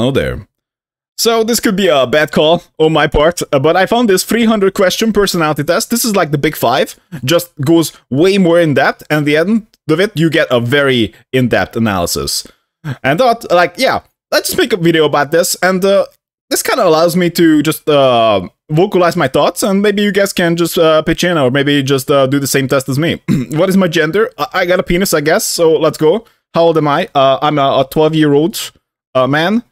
Hello there. So this could be a bad call on my part, but I found this 300 question personality test. This is like the Big 5, just goes way more in depth, and at the end of it you get a very in-depth analysis. And thought, like, yeah, let's just make a video about this, and this kind of allows me to just vocalize my thoughts, and maybe you guys can just pitch in, or maybe just do the same test as me. What is my gender? I got a penis, I guess, so let's go. How old am I? I'm a 12-year-old man.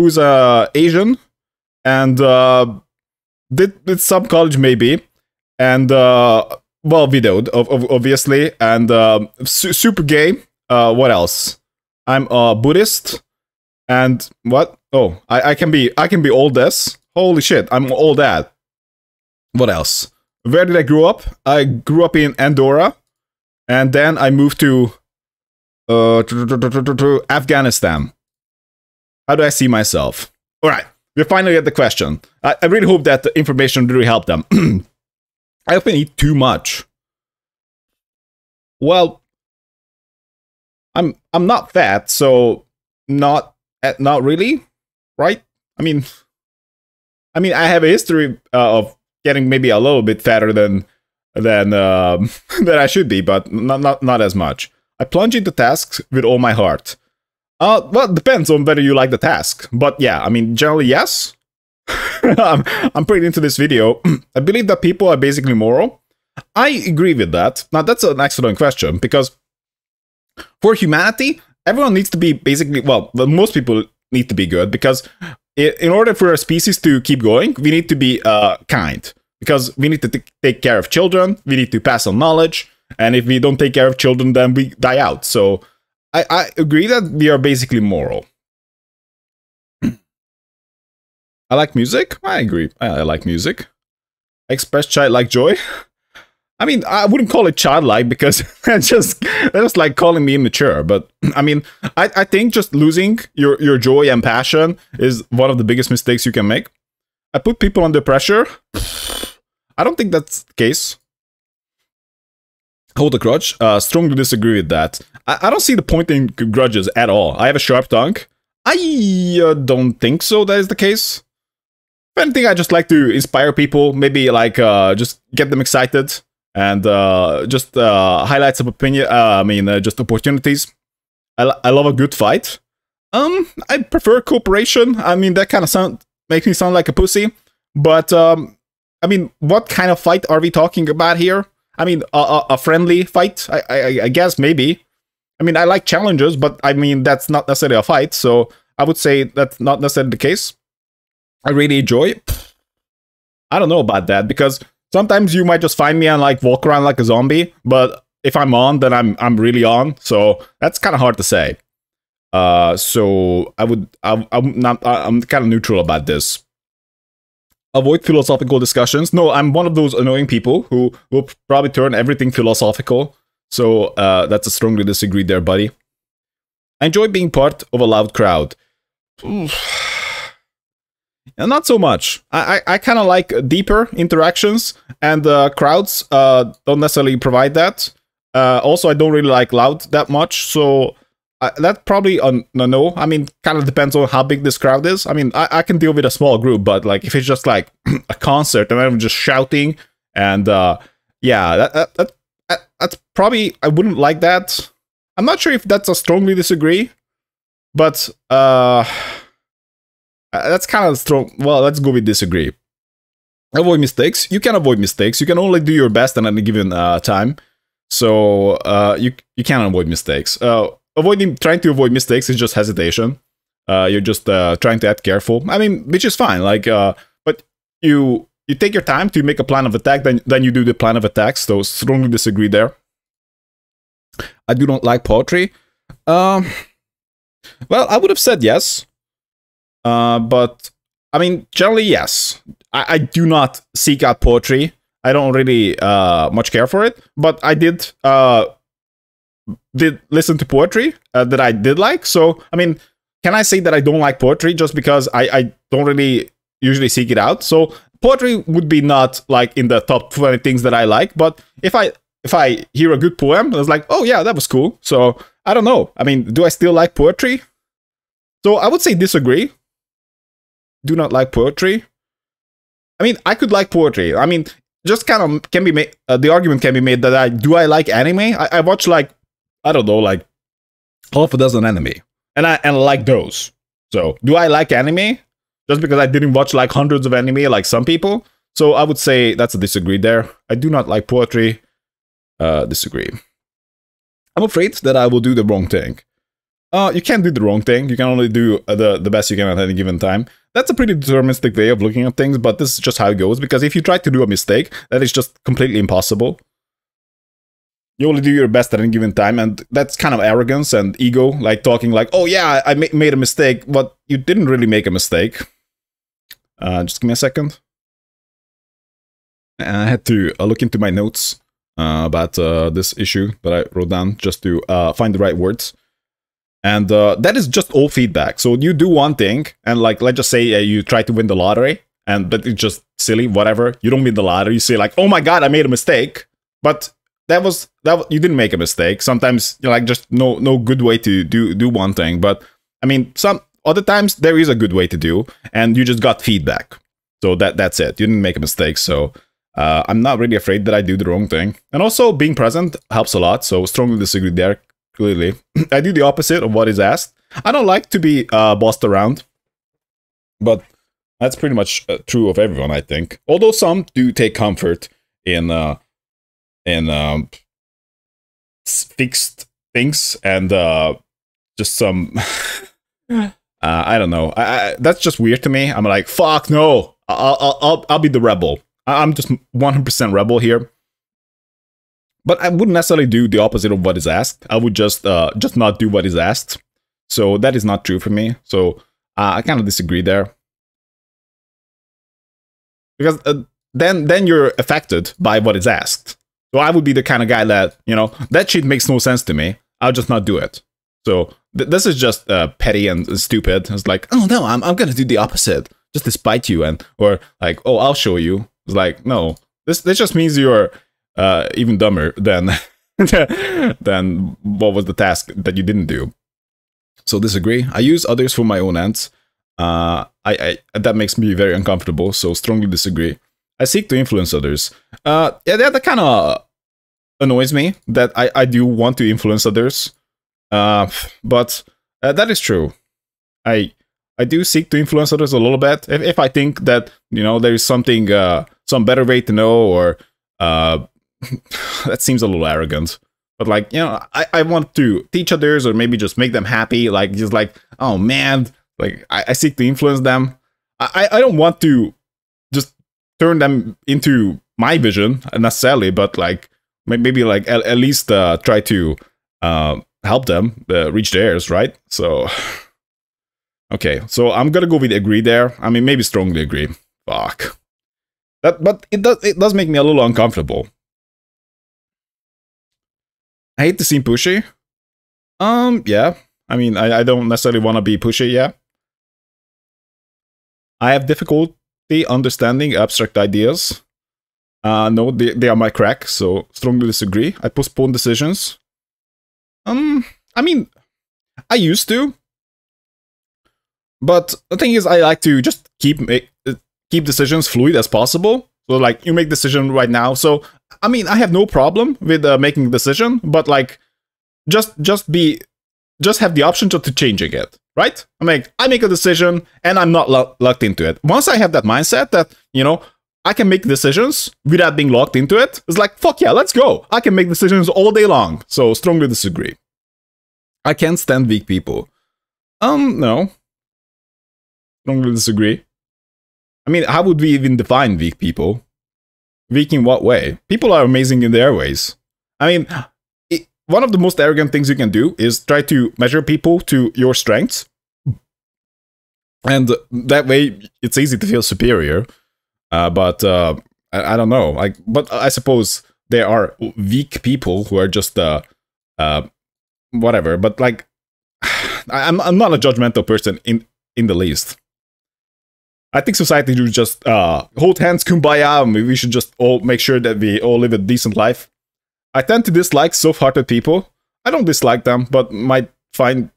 Who's Asian, and did some college maybe, and well, widowed obviously, and super gay. What else? I'm a Buddhist, and what? Oh, I can be all this. Holy shit, I'm all that. What else? Where did I grow up? I grew up in Andorra, and then I moved to Afghanistan. How do I see myself? Alright, we're finally at the question. I really hope that the information really helped them. I often eat too much. Well, I'm not fat, so not really, right? I mean, I have a history of getting maybe a little bit fatter than I should be, but not as much. I plunge into tasks with all my heart. Well, it depends on whether you like the task, but yeah, I mean, generally, yes. I'm pretty into this video. I believe that people are basically moral. I agree with that. Now, that's an excellent question, because for humanity, everyone needs to be basically, well, most people need to be good, because in order for our species to keep going, we need to be kind, because we need to take care of children, we need to pass on knowledge, and if we don't take care of children, then we die out, so... I agree that we are basically moral. I like music? I agree. I like music. I express childlike joy. I mean, I wouldn't call it childlike, because that's just like calling me immature. But I mean, I think just losing your joy and passion is one of the biggest mistakes you can make. I put people under pressure. I don't think that's the case. Hold a grudge. Strongly disagree with that. I don't see the point in grudges at all. I have a sharp tongue. I don't think so that is the case. If anything, I just like to inspire people, maybe like just get them excited, and just highlight some opinion, just opportunities. I love a good fight. I prefer cooperation. I mean, that kind of sound makes me sound like a pussy, but I mean, what kind of fight are we talking about here? I mean, a friendly fight, I guess, maybe. I mean, I like challenges, but I mean, that's not necessarily a fight, so I would say that's not necessarily the case. I really enjoy it. I don't know about that, because sometimes you might just find me and like walk around like a zombie, but if I'm on, then I'm really on, so that's kind of hard to say. So I'm kind of neutral about this. Avoid philosophical discussions. No, I'm one of those annoying people who will probably turn everything philosophical. So that's a strongly disagree there, buddy. I enjoy being part of a loud crowd. And not so much. I kind of like deeper interactions, and crowds don't necessarily provide that. Also, I don't really like loud that much, so that's probably a no. I mean, kind of depends on how big this crowd is. I mean, I can deal with a small group, but like if it's just like a concert and I'm just shouting, and yeah, that's probably, I wouldn't like that. I'm not sure if that's a strongly disagree, but that's kind of strong. Well, let's go with disagree. Avoid mistakes. You can avoid mistakes. You can only do your best at any given time. So you can avoid mistakes. Trying to avoid mistakes is just hesitation. You're just trying to act careful. I mean, which is fine. Like, but you take your time to make a plan of attack, then you do the plan of attack, so strongly disagree there. I do not like poetry. Well, I would have said yes. But, I mean, generally, yes. I do not seek out poetry. I don't really much care for it, but I did listen to poetry that I did like, so, I mean, can I say that I don't like poetry just because I don't really usually seek it out? So, poetry would be not like in the top 20 things that I like, but if I hear a good poem, I was like, oh yeah, that was cool. So I don't know. I mean, do I still like poetry? So I would say disagree. do not like poetry. I mean, I could like poetry. I mean, just kind of can be made, the argument can be made that I like anime? I watch like, I don't know, like half a dozen anime, and I like those. So do I like anime? Just because I didn't watch like hundreds of anime like some people. So I would say that's a disagree there. I do not like poetry. Disagree. I'm afraid that I will do the wrong thing. You can't do the wrong thing. You can only do the best you can at any given time. That's a pretty deterministic way of looking at things, but this is just how it goes, because if you try to do a mistake, that is just completely impossible. You only do your best at any given time, and that's kind of arrogance and ego, like talking like, oh yeah, I made a mistake, but you didn't really make a mistake. Just give me a second. I had to look into my notes about this issue that I wrote down just to find the right words. And that is just all feedback. So you do one thing, and like, let's just say you try to win the lottery, and but it's just silly, whatever. You don't win the lottery. You say like, oh my god, I made a mistake, but you didn't make a mistake. Sometimes you're like, just no good way to do one thing. But I mean, some other times there is a good way to do, and you just got feedback. So that's it. You didn't make a mistake. So I'm not really afraid that I do the wrong thing. And also being present helps a lot. So strongly disagree there. Clearly, I do the opposite of what is asked. I don't like to be bossed around, but that's pretty much true of everyone, I think. Although some do take comfort in fixed things and just some. I don't know. I that's just weird to me. I'm like, fuck no. I'll be the rebel. I'm just 100% rebel here. But I wouldn't necessarily do the opposite of what is asked. I would just not do what is asked. So that is not true for me. So I kind of disagree there. Because then you're affected by what is asked. So I would be the kind of guy that, you know, that shit makes no sense to me. I'll just not do it. So this is just petty and stupid. It's like, oh no, I'm going to do the opposite. Just to spite you. And, or like, oh, I'll show you. It's like, no, this just means you're... even dumber than what was the task that you didn't do. So disagree. I use others for my own ends. That makes me very uncomfortable. So strongly disagree. I seek to influence others. Yeah, that kind of annoys me. That I do want to influence others. But that is true. I do seek to influence others a little bit. If I think that, you know, there is something some better way to know, or that seems a little arrogant, but like, you know, I want to teach others, or maybe just make them happy, like just like, oh man, like I seek to influence them. I don't want to just turn them into my vision necessarily, but like maybe like at least try to help them reach theirs, right? So okay, so I'm gonna go with agree there. I mean, maybe strongly agree. Fuck. But it does make me a little uncomfortable. I hate to seem pushy. Yeah. I mean, I don't necessarily want to be pushy, yeah. I have difficulty understanding abstract ideas. No, they are my crack, so strongly disagree. I postpone decisions. I mean, I used to. But the thing is, I like to just keep decisions fluid as possible. So like, you make decision right now. So I mean, I have no problem with making a decision, but like just have the option to changing it, right? I make a decision and I'm not locked into it. Once I have that mindset that, you know, I can make decisions without being locked into it, it's like, fuck yeah, let's go. I can make decisions all day long. So strongly disagree. I can't stand weak people. No. Strongly disagree. I mean, how would we even define weak people? Weak in what way? People are amazing in their ways. I mean, one of the most arrogant things you can do is try to measure people to your strengths. And that way, it's easy to feel superior. But I don't know. But I suppose there are weak people who are just whatever. But like, I'm not a judgmental person in the least. I think society should just hold hands, kumbaya, and we should just all make sure that we all live a decent life. I tend to dislike soft-hearted people. I don't dislike them, but might find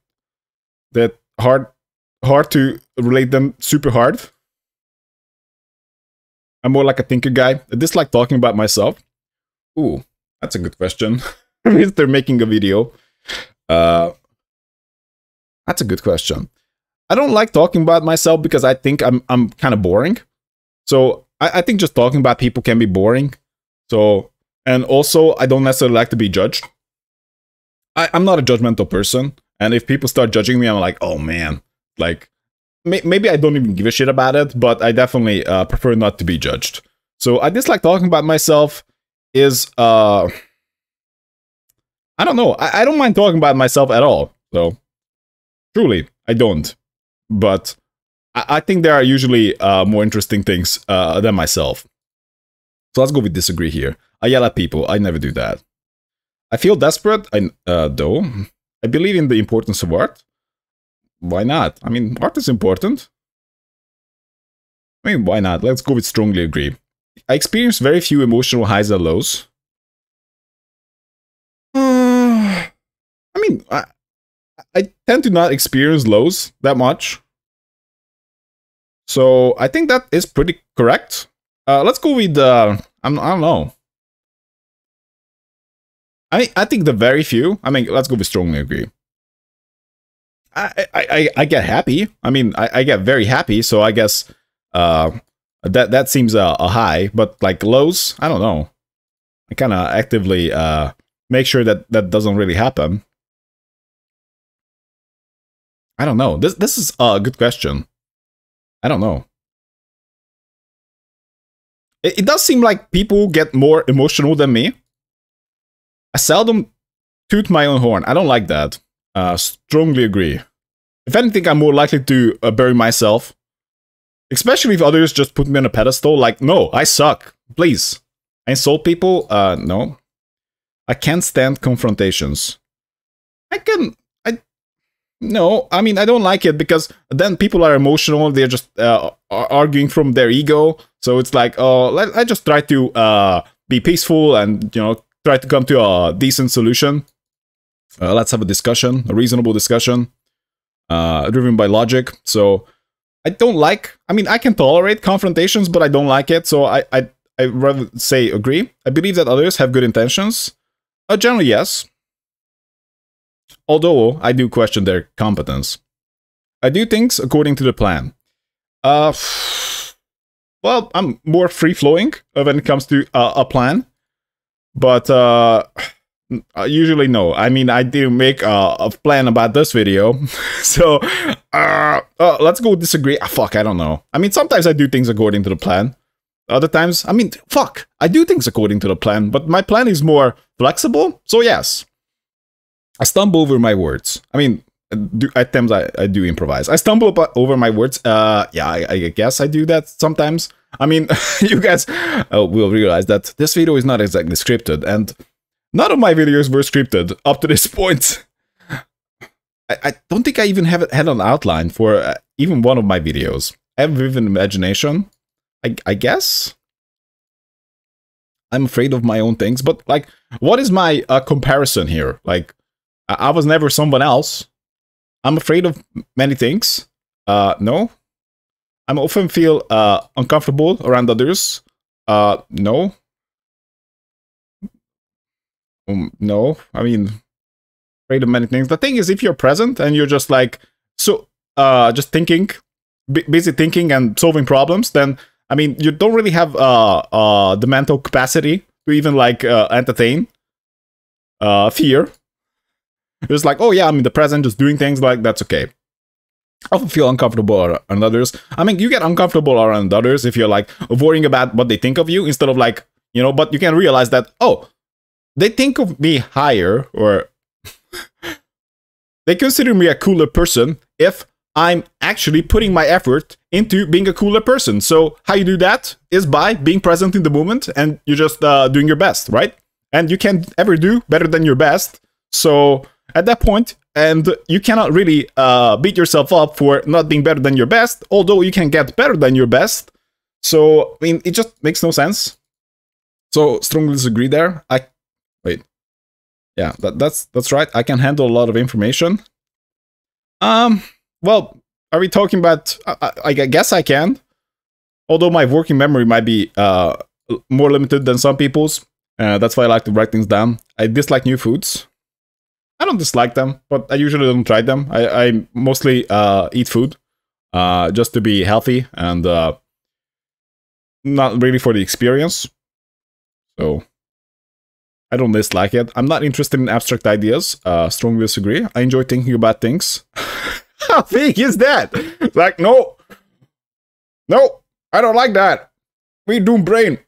that hard to relate them super hard. I'm more like a thinker guy. I dislike talking about myself. Ooh, that's a good question. Means they're making a video. That's a good question. I don't like talking about myself because I think I'm kind of boring. So I think just talking about people can be boring. So, and also I don't necessarily like to be judged. I'm not a judgmental person. And if people start judging me, I'm like, oh man, like maybe I don't even give a shit about it, but I definitely prefer not to be judged. So I dislike talking about myself is, I don't know. I don't mind talking about myself at all. So truly, I don't. But I think there are usually more interesting things than myself. So let's go with disagree here. I yell at people. I never do that. I feel desperate, though. I believe in the importance of art. Why not? I mean, art is important. I mean, why not? Let's go with strongly agree. I experience very few emotional highs and lows. I mean, I tend to not experience lows that much. So I think that is pretty correct. Let's go with, I don't know. I think the very few. I mean, let's go with strongly agree. I get happy. I mean, I get very happy. So I guess that seems a high. But like lows, I don't know. I kind of actively make sure that that doesn't really happen. I don't know. This is a good question. I don't know. It does seem like people get more emotional than me. I seldom toot my own horn. I don't like that. Strongly agree. If anything, I'm more likely to bury myself. Especially if others just put me on a pedestal. Like, no, I suck. Please. I insult people. No. I can't stand confrontations. No, I mean, I don't like it because then people are emotional. They're just arguing from their ego. So it's like, oh, I just try to be peaceful and, you know, try to come to a decent solution. Let's have a discussion, a reasonable discussion, driven by logic. So I don't like, I mean, I can tolerate confrontations, but I don't like it. So I rather say agree. I believe that others have good intentions. Generally, yes. Although I do question their competence. I do things according to the plan. Well, I'm more free-flowing when it comes to a plan. But usually no. I mean, I didn't make a plan about this video. So let's go disagree. Fuck, I don't know. I mean, sometimes I do things according to the plan. Other times, I mean, fuck, I do things according to the plan. But my plan is more flexible. So yes. I stumble over my words. I mean, at times I do improvise. I stumble over my words. Yeah, I guess I do that sometimes. I mean, you guys will realize that this video is not exactly scripted, and none of my videos were scripted up to this point. I don't think I even had an outline for even one of my videos. I have vivid imagination, I guess. I'm afraid of my own things, but like, what is my comparison here? Like, I was never someone else. I'm afraid of many things. No. I often feel uncomfortable around others. No. No. I mean, afraid of many things. The thing is, if you're present and you're just like, so, just thinking, busy thinking and solving problems, then, I mean, you don't really have the mental capacity to even like entertain fear. It's like, oh yeah, I'm in the present, just doing things like that's okay. I often feel uncomfortable around others. I mean, you get uncomfortable around others if you're like worrying about what they think of you instead of like, you know, but you can realize that, oh, they think of me higher or they consider me a cooler person if I'm actually putting my effort into being a cooler person. So how you do that is by being present in the moment and you're just doing your best, right? And you can't ever do better than your best. So at that point, and you cannot really beat yourself up for not being better than your best, although you can get better than your best. So, I mean, it just makes no sense. So, strongly disagree there. Wait. Yeah, that's right. I can handle a lot of information. Well, are we talking about... I guess I can. although my working memory might be more limited than some people's. That's why I like to write things down. I dislike new foods. I don't dislike them, but I usually don't try them. I mostly eat food just to be healthy and not really for the experience. So I don't dislike it. I'm not interested in abstract ideas. Strongly disagree. I enjoy thinking about things. How big is that? Like, no. No, I don't like that. We do brain.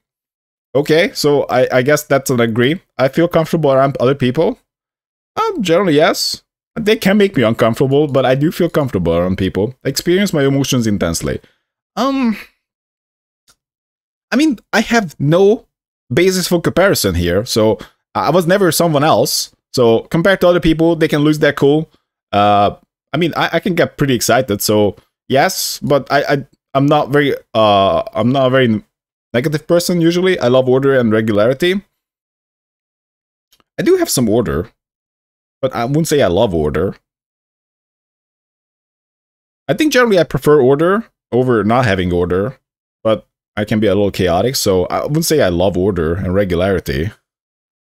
Okay, so I guess that's an agree. I feel comfortable around other people. Generally, yes. They can make me uncomfortable, but I do feel comfortable around people. I experience my emotions intensely. I mean, I have no basis for comparison here, so I was never someone else. So compared to other people, they can lose their cool. I mean, I can get pretty excited, so yes, but I'm not very I'm not a very negative person usually. I love order and regularity. I do have some order, but I wouldn't say I love order. I think generally I prefer order over not having order, but I can be a little chaotic, so I wouldn't say I love order and regularity.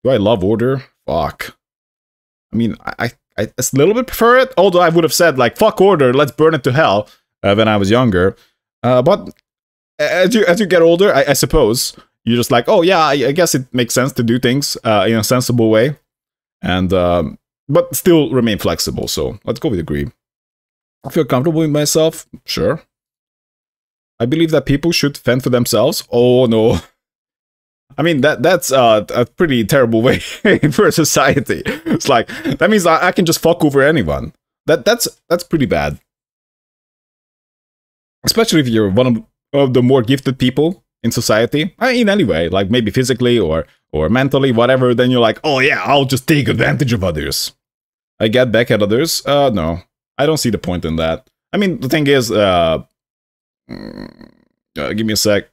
Do I love order? Fuck. I mean, I a little bit prefer it, although I would have said, like, fuck order, let's burn it to hell when I was younger. But as you get older, I suppose, you're just like, oh yeah, I guess it makes sense to do things in a sensible way, and but still remain flexible, so let's go with agree. I feel comfortable with myself, sure. I believe that people should fend for themselves. Oh no. I mean, that's a pretty terrible way for society. It's like, that means I can just fuck over anyone. That's pretty bad. Especially if you're one of the more gifted people in society. I mean, anyway, like maybe physically or mentally, whatever. Then you're like, oh yeah, I'll just take advantage of others. I get back at others. No. I don't see the point in that. I mean, the thing is, give me a sec.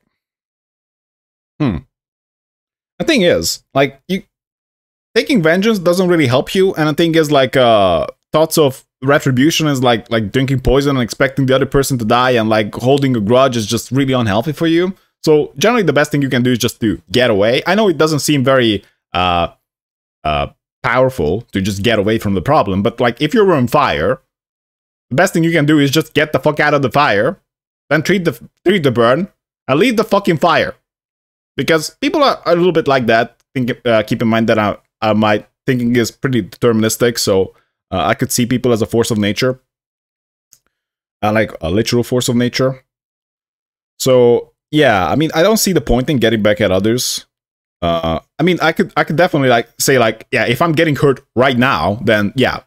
The thing is, like, you taking vengeance doesn't really help you, and the thing is, like, thoughts of retribution is like drinking poison and expecting the other person to die, and like holding a grudge is just really unhealthy for you. So generally, the best thing you can do is just to get away. I know it doesn't seem very powerful to just get away from the problem, but like if you're on fire, the best thing you can do is just get the fuck out of the fire. Then treat the burn and leave the fucking fire, because people are a little bit like that. Keep in mind that my thinking is pretty deterministic, so I could see people as a force of nature, like a literal force of nature. So yeah, I mean, I don't see the point in getting back at others. I mean, I could definitely like say like, yeah, if I'm getting hurt right now, then yeah.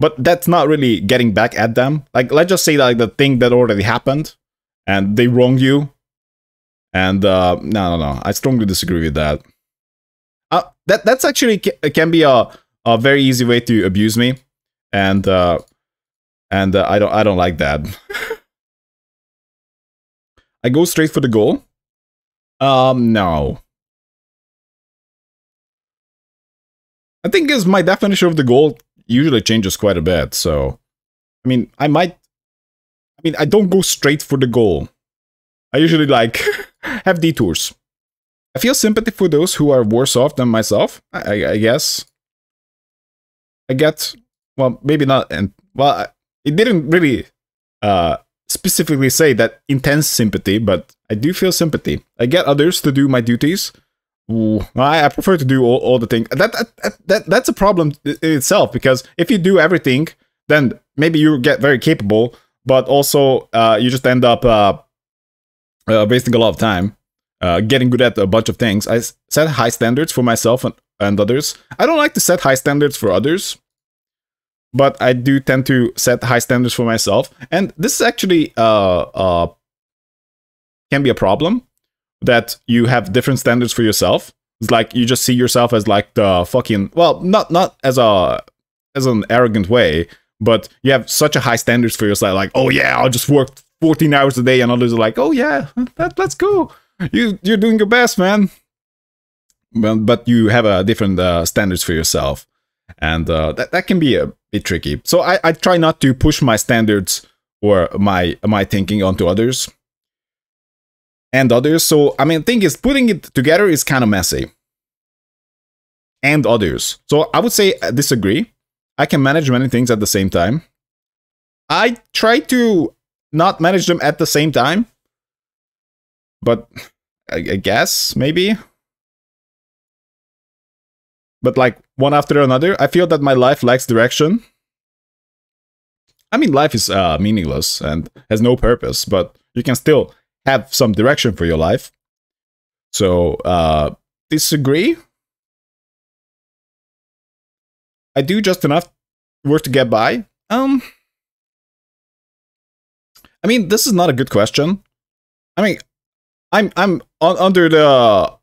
But that's not really getting back at them. Like, let's just say like the thing that already happened and they wronged you. And no, I strongly disagree with that. That's actually can be a very easy way to abuse me. And I don't like that. I go straight for the goal. No. I think is my definition of the goal usually changes quite a bit, so I mean, I don't go straight for the goal. I usually like have detours. I feel sympathy for those who are worse off than myself. I guess I get, well, maybe not, and well, it didn't really specifically say that intense sympathy, but I do feel sympathy. I get others to do my duties. Ooh, I prefer to do all the things. That's a problem in itself, because if you do everything, then maybe you get very capable, but also you just end up wasting a lot of time, getting good at a bunch of things. I set high standards for myself and others. I don't like to set high standards for others, but I do tend to set high standards for myself. And this is actually can be a problem, that you have different standards for yourself. It's like you just see yourself as like the fucking, well, not as an arrogant way, but you have such a high standards for yourself, like, oh yeah, I'll just work 14 hours a day, and others are like, oh yeah, that's cool, you're doing your best, man. But you have a different standards for yourself, and that can be a bit tricky. So I try not to push my standards or my thinking onto others and others. So I mean, thing is, putting it together is kind of messy. And others. So I would say I disagree. I can manage many things at the same time. I try to not manage them at the same time, but I guess maybe. But like one after another, I feel that my life lacks direction. I mean, life is meaningless and has no purpose, but you can still have some direction for your life. So disagree. I do just enough work to get by. I mean, this is not a good question. I mean, I'm under the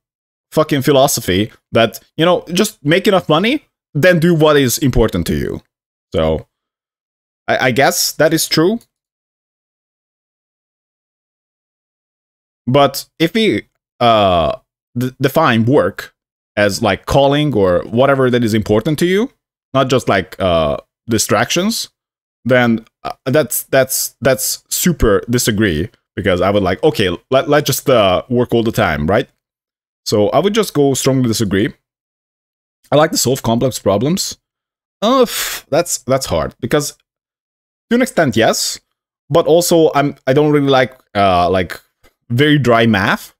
fucking philosophy that, you know, just make enough money, then do what is important to you. So I guess that is true. But if we define work as like calling or whatever that is important to you, not just like distractions, then that's super disagree, because I would like, okay, let's just work all the time, right? So I would just go strongly disagree. I like to solve complex problems. That's hard, because to an extent, yes, but also I don't really like very dry math.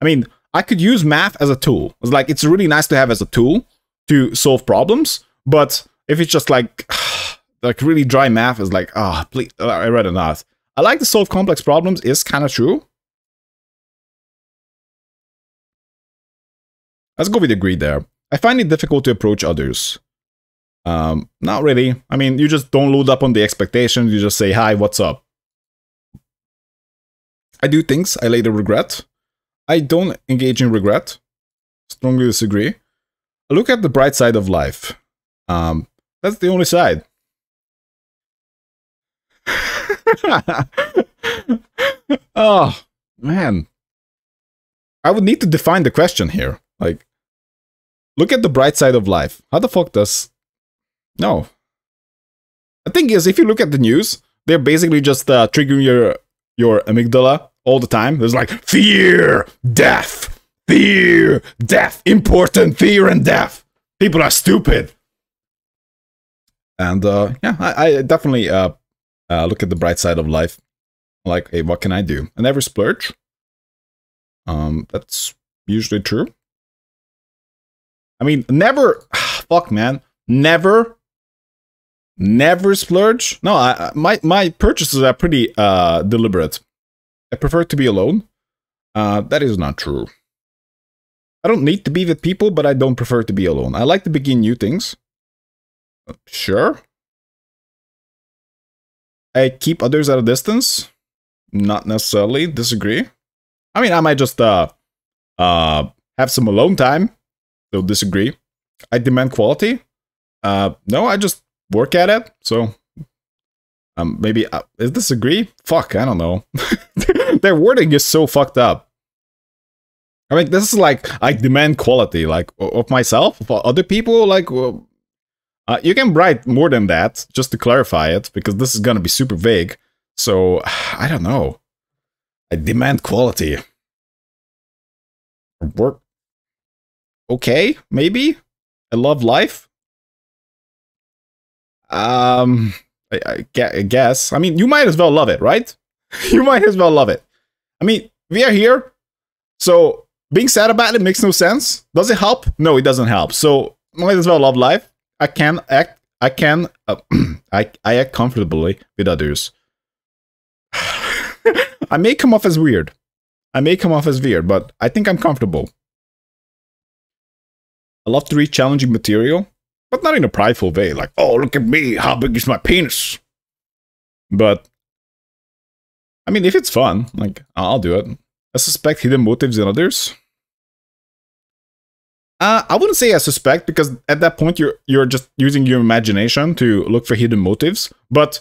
I mean, I could use math as a tool. It's like, it's really nice to have as a tool to solve problems, but if it's just like really dry math, is like, please, I rather not. I like to solve complex problems is kind of true. Let's go with agree there. I find it difficult to approach others. Not really. I mean, you just don't load up on the expectations. You just say, hi, what's up? I do things I later regret. I don't engage in regret. Strongly disagree. I look at the bright side of life. That's the only side. Oh, man. I would need to define the question here. Like, look at the bright side of life. How the fuck does... No. The thing is, if you look at the news, they're basically just triggering your amygdala all the time. There's like, fear, death, important, fear and death. People are stupid. And yeah, I definitely look at the bright side of life. Like, hey, what can I do? I never splurge. That's usually true. I mean, never... Fuck, man. Never splurge. No, my purchases are pretty deliberate. I prefer to be alone. That is not true. I don't need to be with people, but I don't prefer to be alone. I like to begin new things. Sure. I keep others at a distance. Not necessarily. Disagree. I mean, I might just have some alone time. So disagree. I demand quality. No, I just work at it. So maybe is disagree? Fuck, I don't know. Their wording is so fucked up. I mean, this is like, I demand quality, like of myself, of other people. Like, you can write more than that just to clarify it, because this is gonna be super vague. So I don't know. I demand quality. Work. Okay, maybe. I love life. I guess. I mean, you might as well love it, right? You might as well love it. I mean, we are here. So being sad about it makes no sense. Does it help? No, it doesn't help. So might as well love life. I act comfortably with others. I may come off as weird. But I think I'm comfortable. I love to read challenging material, but not in a prideful way, like, oh, look at me, how big is my penis? But, I mean, if it's fun, like, I'll do it. I suspect hidden motives in others. I wouldn't say I suspect, because at that point, you're just using your imagination to look for hidden motives. But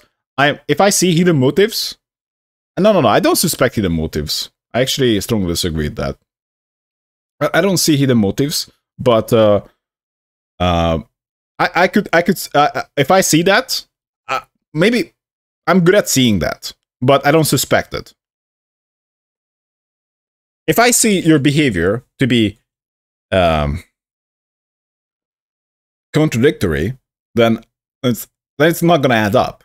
if I see hidden motives... No, I don't suspect hidden motives. I actually strongly disagree with that. I don't see hidden motives. But I could if I see that, maybe I'm good at seeing that, but I don't suspect it. If I see your behavior to be contradictory, then it's not going to add up.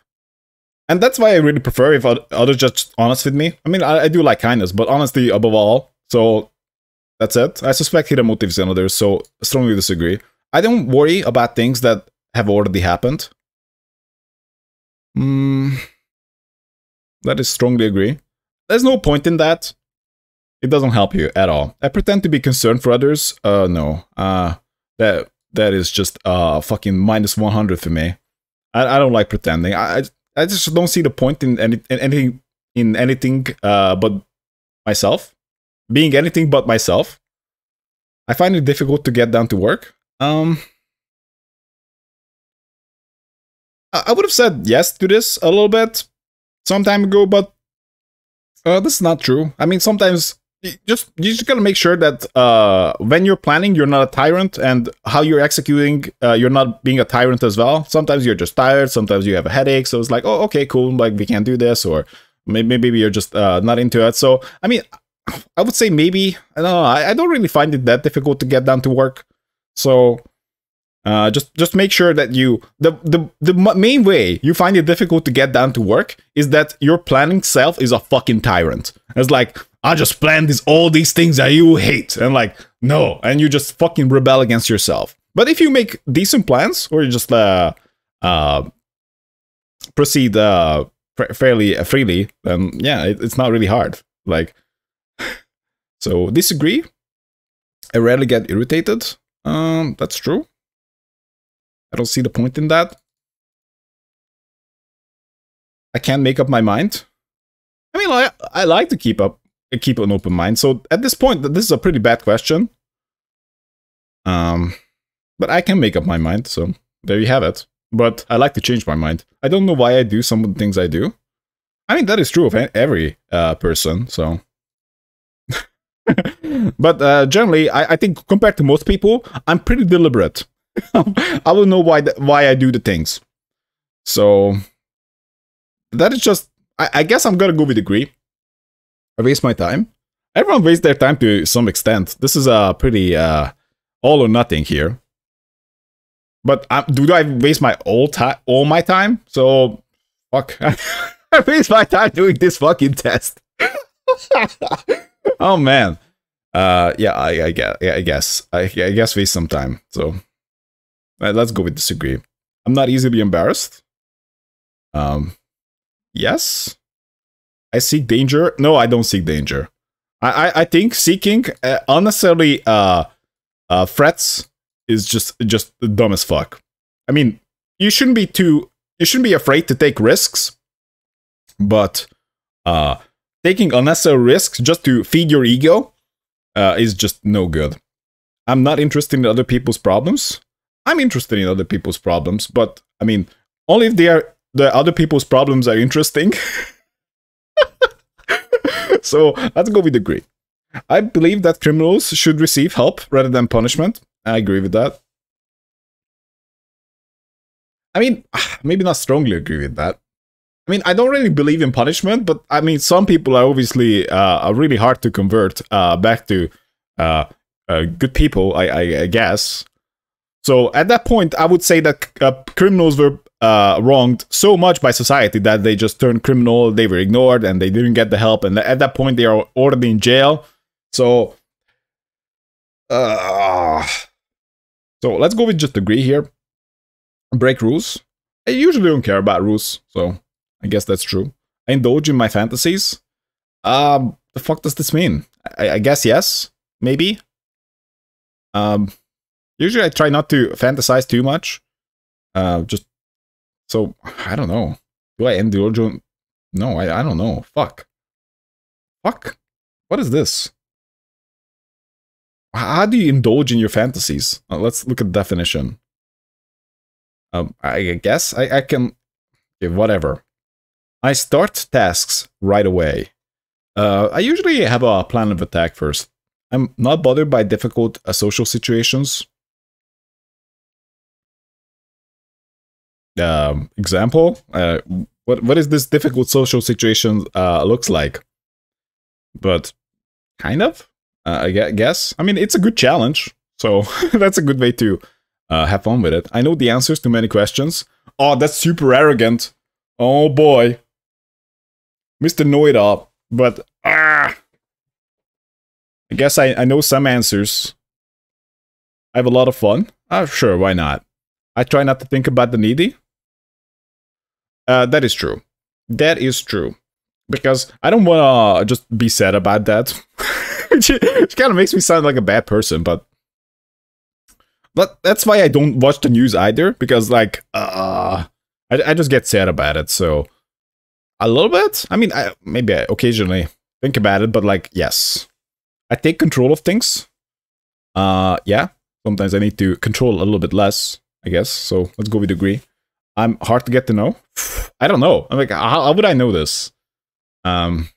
And that's why I really prefer if others just honest with me. I mean, I do like kindness, but honesty above all. So that's it. I suspect hidden motives in others, so strongly disagree. I don't worry about things that have already happened. That is strongly agree. There's no point in that. It doesn't help you at all. I pretend to be concerned for others. No. That is just fucking -100 for me. I don't like pretending. I just don't see the point in anything but myself. Being anything but myself. I find it difficult to get down to work. I would have said yes to this a little bit some time ago, but this is not true. I mean, sometimes you just gotta make sure that when you're planning, you're not a tyrant, and how you're executing, you're not being a tyrant as well. Sometimes you're just tired, sometimes you have a headache, so it's like, oh, okay, cool, like, we can't do this, or maybe you're just not into it. So, I mean, I would say maybe, I don't know, I don't really find it that difficult to get down to work. So, just make sure that you, the main way you find it difficult to get down to work is that your planning self is a fucking tyrant. It's like, I just planned all these things that you hate, and like, no, and you just fucking rebel against yourself. But if you make decent plans, or you just proceed fairly freely, then yeah, it's not really hard. Like, so disagree. I rarely get irritated. That's true. I don't see the point in that. I can't make up my mind. I mean, I like to keep an open mind. So at this point, this is a pretty bad question. But I can make up my mind. So there you have it. But I like to change my mind. I don't know why I do some of the things I do. I mean, that is true of every person. So. But generally, I think compared to most people, I'm pretty deliberate. I will know why I do the things. So that is just, I guess I'm gonna go with agree. I waste my time. Everyone wastes their time to some extent. This is a pretty all or nothing here. But do I waste my all my time? So fuck, I waste my time doing this fucking test. Oh man. Yeah, I guess waste some time. So. Let's go with disagree. I'm not easily embarrassed. Yes. I seek danger. No, I don't seek danger. I think seeking unnecessarily threats is just dumb as fuck. I mean, you shouldn't be afraid to take risks, but taking unnecessary risks just to feed your ego is just no good. I'm not interested in other people's problems. I'm interested in other people's problems, but I mean, only if the other people's problems are interesting. So let's go with agree. I believe that criminals should receive help rather than punishment. I agree with that. I mean, maybe not strongly agree with that. I mean, I don't really believe in punishment, but I mean, some people are obviously are really hard to convert back to good people, I guess. So at that point, I would say that criminals were wronged so much by society that they just turned criminal, they were ignored, and they didn't get the help. And at that point, they are already in jail. So, so let's go with just agree here. Break rules. I usually don't care about rules, so I guess that's true. I indulge in my fantasies. The fuck does this mean? I guess yes, maybe. Usually I try not to fantasize too much. Just so I don't know. Do I end the origin? No, I don't know. Fuck. Fuck. What is this? How do you indulge in your fantasies? Let's look at the definition. I guess I can. Okay, whatever. I start tasks right away. I usually have a plan of attack first. I'm not bothered by difficult social situations. Example, What is this difficult social situation looks like? But kind of, I guess. I mean, it's a good challenge, so that's a good way to have fun with it. I know the answers to many questions. Oh, that's super arrogant. Oh boy, Mr. Know-it-all. But I guess I know some answers. I have a lot of fun. Ah, sure, why not? I try not to think about the needy. That is true. That is true. Because I don't want to just be sad about that. Which kind of makes me sound like a bad person, but that's why I don't watch the news either. Because, like, I just get sad about it. So, a little bit? I mean, maybe I occasionally think about it, but, like, yes. I take control of things. Yeah. Sometimes I need to control a little bit less, I guess. So, let's go with agree. I'm hard to get to know. I don't know. I'm like, how would I know this? Fuck.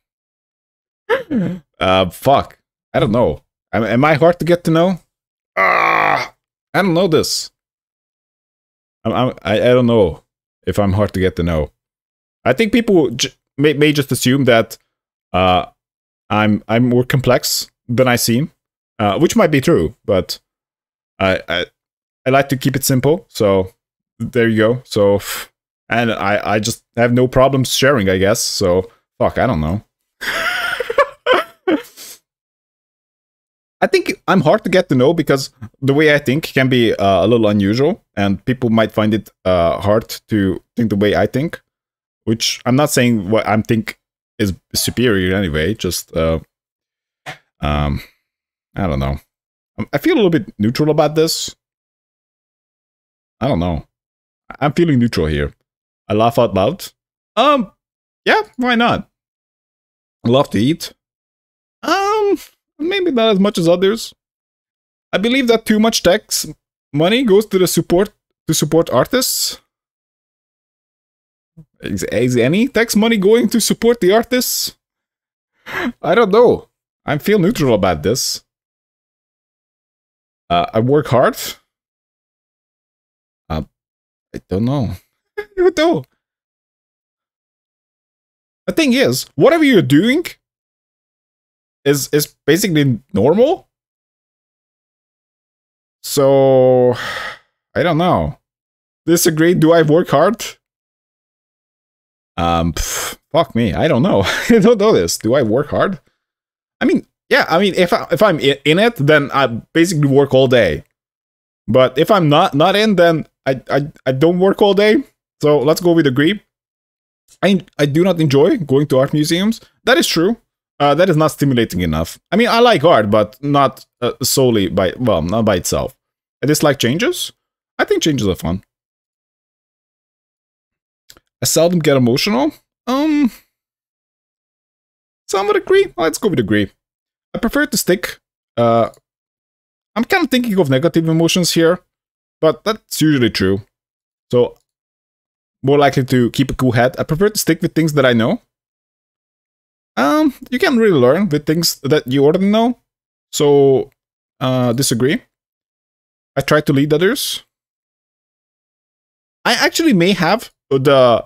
I don't know. Am I hard to get to know? I don't know this. I don't know if I'm hard to get to know. I think people may just assume that I'm more complex than I seem, which might be true, but I like to keep it simple, so there you go. So, and I just have no problems sharing, I guess, so fuck, I don't know. I think I'm hard to get to know because the way I think can be a little unusual, and people might find it hard to think the way I think, which I'm not saying what I think is superior anyway, just, I don't know. I feel a little bit neutral about this. I don't know. I'm feeling neutral here. I laugh out loud. Yeah, why not? I love to eat. Maybe not as much as others. I believe that too much tax money goes to the support artists. Is any tax money going to support the artists? I don't know. I feel neutral about this. I work hard. I don't know. I don't know. The thing is, whatever you're doing is basically normal. So, I don't know. Disagree, do I work hard? Fuck me, I don't know. I don't know this. Do I work hard? I mean, yeah, I mean, if I'm in it, then I basically work all day. But if I'm not in, then I don't work all day. So, let's go with agree. I do not enjoy going to art museums. That is true. That is not stimulating enough. I mean, I like art, but not solely by, well, not by itself. I dislike changes. I think changes are fun. I seldom get emotional. Some would agree. Let's go with agree. I prefer to stick. I'm kind of thinking of negative emotions here, but that's usually true. So, more likely to keep a cool head. I prefer to stick with things that I know. You can really learn with things that you already know. So, disagree. I try to lead others. I actually may have the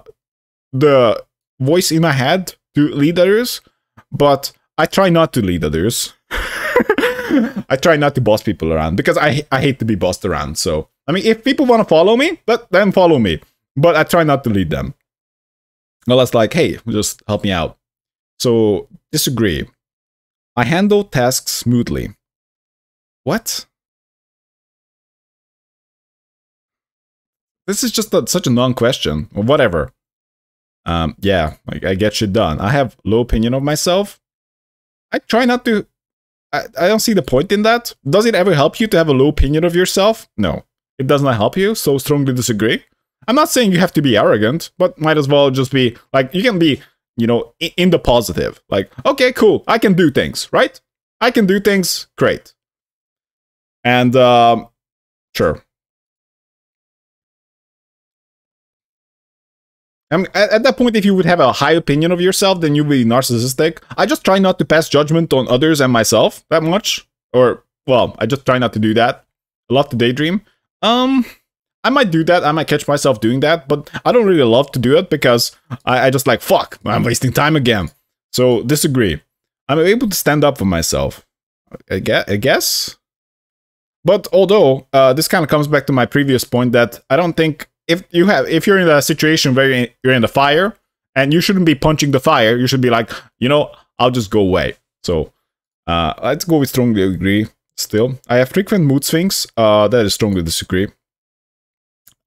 voice in my head to lead others, but I try not to lead others. I try not to boss people around because I hate to be bossed around. So, I mean, if people want to follow me, let them follow me. But I try not to lead them. Unless like, hey, just help me out. So, disagree. I handle tasks smoothly. What? This is just such a non-question. Whatever. Yeah, like, I get shit done. I have low opinion of myself. I try not to... I don't see the point in that. Does it ever help you to have a low opinion of yourself? No. It does not help you, so strongly disagree. I'm not saying you have to be arrogant, but might as well just be... Like, you can be... You know, in the positive, like, okay, cool, I can do things, right? I can do things, great. And, sure. I mean, at that point, if you would have a high opinion of yourself, then you'd be narcissistic. I just try not to pass judgment on others and myself that much. Or, well, I just try not to do that. I love to daydream. I might do that, I might catch myself doing that, but I don't really love to do it because I just like, fuck, I'm wasting time again. So, disagree. I'm able to stand up for myself, I guess? But although, this kind of comes back to my previous point that I don't think, if you're in a situation where you're in the fire, and you shouldn't be punching the fire, you should be like, you know, I'll just go away. So, let's go with strongly agree still. I have frequent mood swings, that is strongly disagree.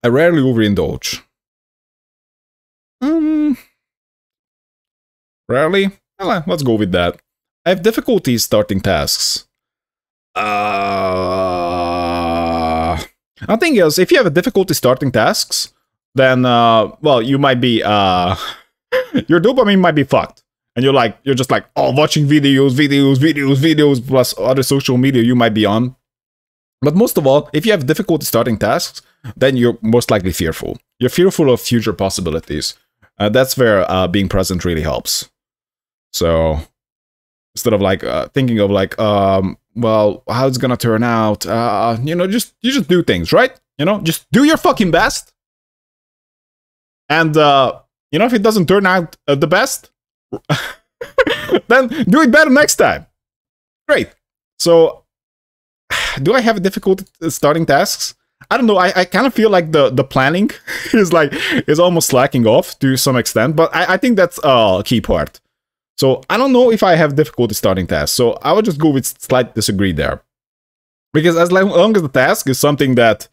I rarely overindulge. Rarely? Well, let's go with that. I have difficulty starting tasks. The thing is, if you have a difficulty starting tasks, then, well, you might be, your dopamine might be fucked. And you're like, you're just like, oh, watching videos, plus other social media you might be on. But most of all, if you have difficulty starting tasks, then you're most likely fearful. You're fearful of future possibilities. That's where being present really helps. So, instead of like, thinking of like, well, how it's gonna turn out, you know, you just do things, right? You know, just do your fucking best. And, you know, if it doesn't turn out the best, then do it better next time. Great. So, do I have difficulty starting tasks? I don't know, I kind of feel like the planning is like, is almost slacking off to some extent, but I think that's a key part. So, I don't know if I have difficulty starting tasks, so I would just go with slight disagree there. Because as long as the task is something that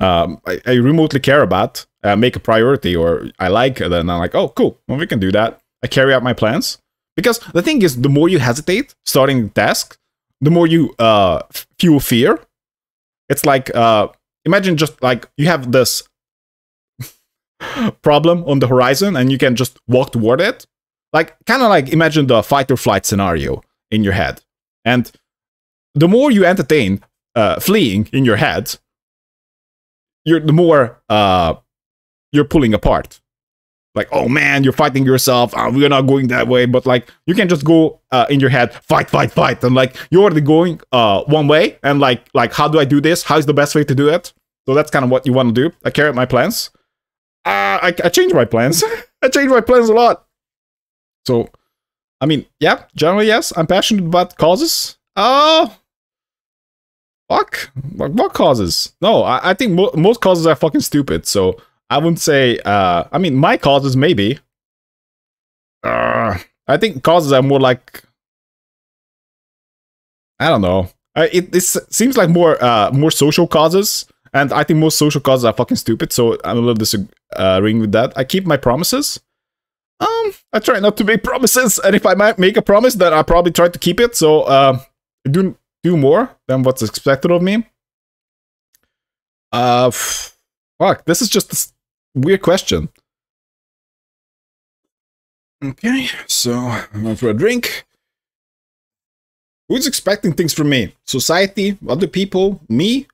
I remotely care about, make a priority, or I like, and then I'm like, oh, cool, well, we can do that. I carry out my plans. Because the thing is, the more you hesitate starting the task, the more you fuel fear. It's like, imagine just like you have this problem on the horizon and you can just walk toward it. Like, kind of like imagine the fight or flight scenario in your head. And the more you entertain fleeing in your head, the more you're pulling apart. Like, oh man, you're fighting yourself. Oh, we're not going that way. But like, you can just go in your head, fight, fight, fight. And like, you're already going one way. And like, how do I do this? How's the best way to do it? So that's kind of what you want to do. I carry out my plans. I change my plans. I change my plans a lot. So, I mean, yeah, generally, yes, I'm passionate about causes. Fuck. What causes? No, I think most causes are fucking stupid, so I wouldn't say, I mean, my causes, maybe. I think causes are more like, I don't know. It seems like more social causes, and I think most social causes are fucking stupid, so I'm a little disagreeing with that. I keep my promises. I try not to make promises, and if I might make a promise, then I probably try to keep it, so, do more than what's expected of me. Fuck, this is just a weird question. Okay, so, I'm going for a drink. Who's expecting things from me? Society, other people, me?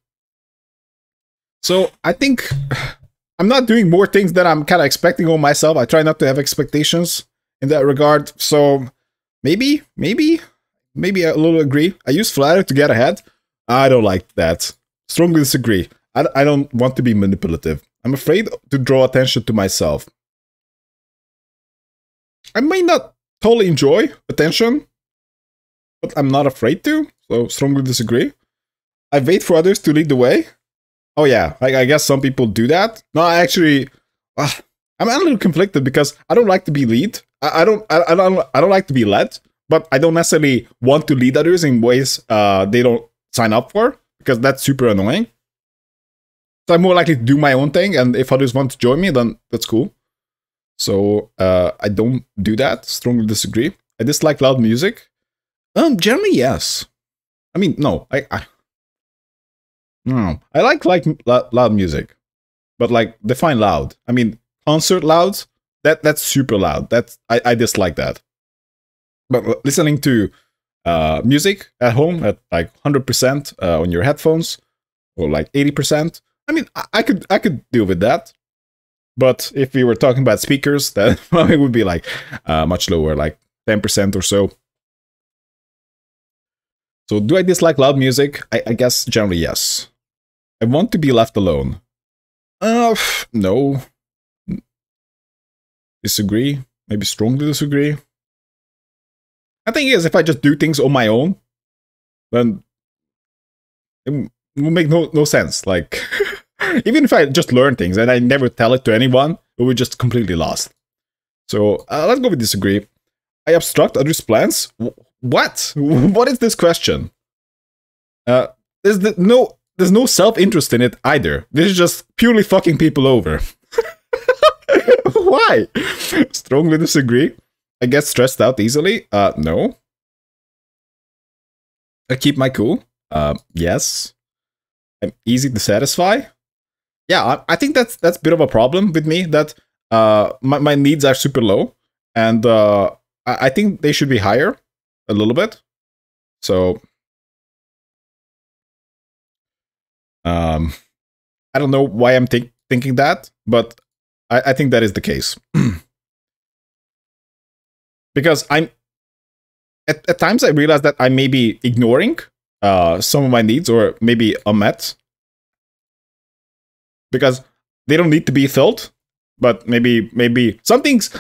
So, I think I'm not doing more things than I'm kind of expecting on myself. I try not to have expectations in that regard. So maybe a little agree. I use flattery to get ahead. I don't like that. Strongly disagree. I don't want to be manipulative. I'm afraid to draw attention to myself. I may not totally enjoy attention, but I'm not afraid to. So strongly disagree. I wait for others to lead the way. Oh yeah, I guess some people do that. No, actually, I'm a little conflicted because I don't like to be lead. I don't like to be led, but I don't necessarily want to lead others in ways they don't sign up for because that's super annoying. So I'm more likely to do my own thing, and if others want to join me, then that's cool. So I don't do that. Strongly disagree. I dislike loud music. Generally, yes. I mean, no. I like loud music, but like define loud. I mean, concert louds, that's super loud. That's I dislike that. But listening to music at home at like 100% on your headphones or like 80%. I mean, I could deal with that. But if we were talking about speakers, then it would be like much lower, like 10% or so. So do I dislike loud music? I guess generally yes. I want to be left alone. No. Disagree. Maybe strongly disagree. I think yes, if I just do things on my own, then it will make no sense. Like, even if I just learn things and I never tell it to anyone, it will just completely lost. So let's go with disagree. I obstruct others' plans. What? What is this question? There's no self-interest in it either. This is just purely fucking people over. Why? Strongly disagree. I get stressed out easily. No. I keep my cool. Yes. I'm easy to satisfy. Yeah, I think that's a bit of a problem with me, that my needs are super low, and I think they should be higher a little bit. So I don't know why I'm thinking that, but I think that is the case. Because I'm at times I realize that I may be ignoring some of my needs, or maybe unmet, because they don't need to be filled. But maybe some things.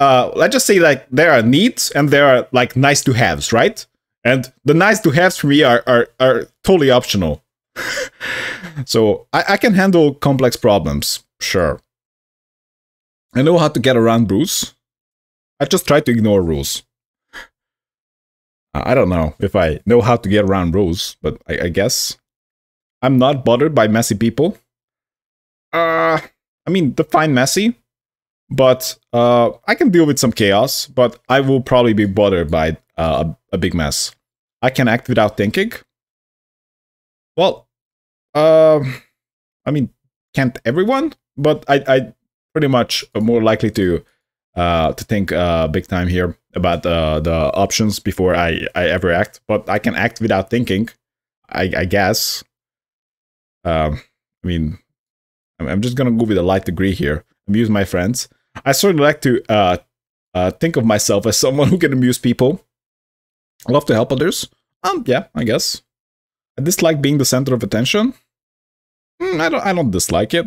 Let's just say, like, there are needs and there are, like, nice to haves, right? And the nice to haves for me are totally optional. So I can handle complex problems, sure. I know how to get around rules. I just try to ignore rules. I don't know if I know how to get around rules, but I guess. I'm not bothered by messy people. I mean, define messy, but I can deal with some chaos, but I will probably be bothered by a big mess. I can act without thinking. Well, I mean, can't everyone? But I pretty much more likely to think big time here about the options before I ever act. But I can act without thinking, I guess. I mean, I'm just gonna go with a light degree here. Amuse my friends. I sort of like to think of myself as someone who can amuse people. I love to help others. Yeah, I guess. I dislike being the center of attention. I don't dislike it.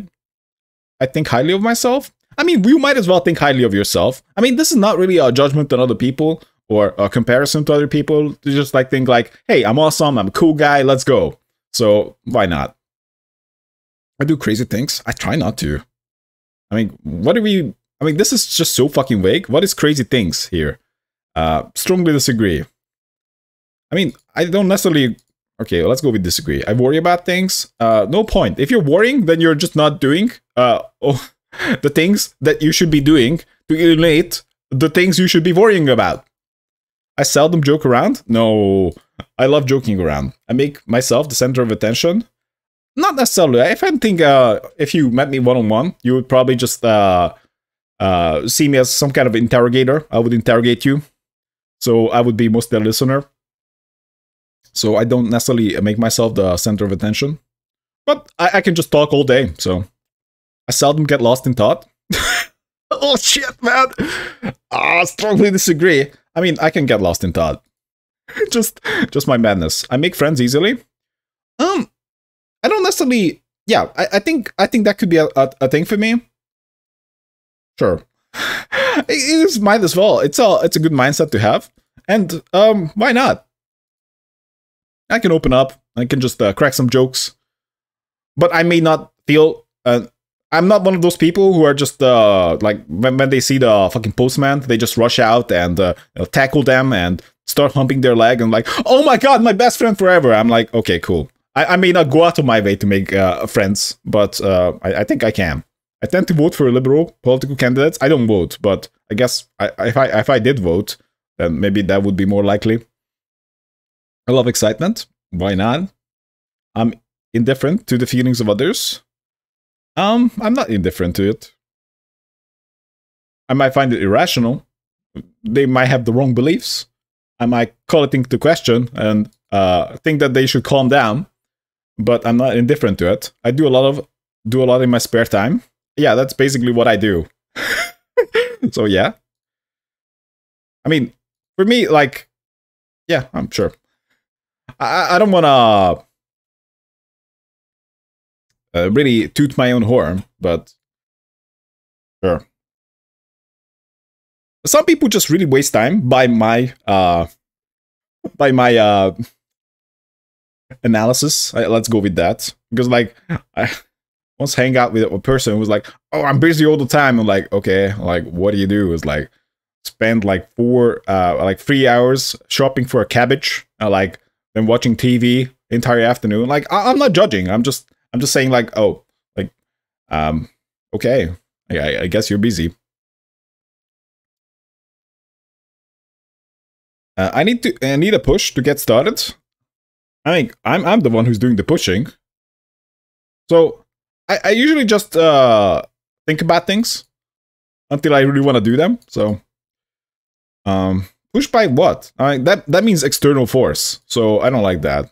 I think highly of myself. I mean, you might as well think highly of yourself. I mean, this is not really a judgment on other people or a comparison to other people. You just, like, think like, hey, I'm awesome, I'm a cool guy, let's go. So why not? I do crazy things. I try not to. I mean, this is just so fucking vague. What is crazy things here? Strongly disagree. I mean, I don't necessarily... Okay, let's go with disagree. I worry about things. No point. If you're worrying, then you're just not doing the things that you should be doing to eliminate the things you should be worrying about. I seldom joke around. No, I love joking around. I make myself the center of attention. Not necessarily. If I think if you met me one-on-one, you would probably just see me as some kind of interrogator. I would interrogate you. So I would be mostly a listener. So I don't necessarily make myself the center of attention. But I can just talk all day, so... I seldom get lost in thought. Oh, shit, man! I strongly disagree. I mean, I can get lost in thought. Just my madness. I make friends easily. I don't necessarily... Yeah, I think that could be a thing for me. Sure. It is, might as well. It's a good mindset to have. And, why not? I can open up. I can just crack some jokes. But I may not feel... I'm not one of those people who are just, like, when they see the fucking postman, they just rush out and tackle them and start humping their leg and like, oh my god, my best friend forever! I'm like, okay, cool. I may not go out of my way to make friends, but I think I can. I tend to vote for liberal political candidates. I don't vote, but I guess if I did vote, then maybe that would be more likely. I love excitement. Why not? I'm indifferent to the feelings of others. I'm not indifferent to it. I might find it irrational. They might have the wrong beliefs. I might call it into question and think that they should calm down. But I'm not indifferent to it. I do a lot in my spare time. Yeah, that's basically what I do. So yeah. I mean, for me, like, yeah, I'm sure. I don't wanna really toot my own horn, but sure. Some people just really waste time by my analysis. Let's go with that, because like I once hang out with a person who was like, "Oh, I'm busy all the time." I'm like, "Okay, like what do you do?" It's like spend like 3 hours shopping for a cabbage, like then watching TV entire afternoon. Like I'm not judging. I'm just saying like, oh, like okay, I guess you're busy. I need a push to get started. I mean, I'm the one who's doing the pushing. So I usually just think about things until I really want to do them. So push by what? I mean, that means external force. So I don't like that.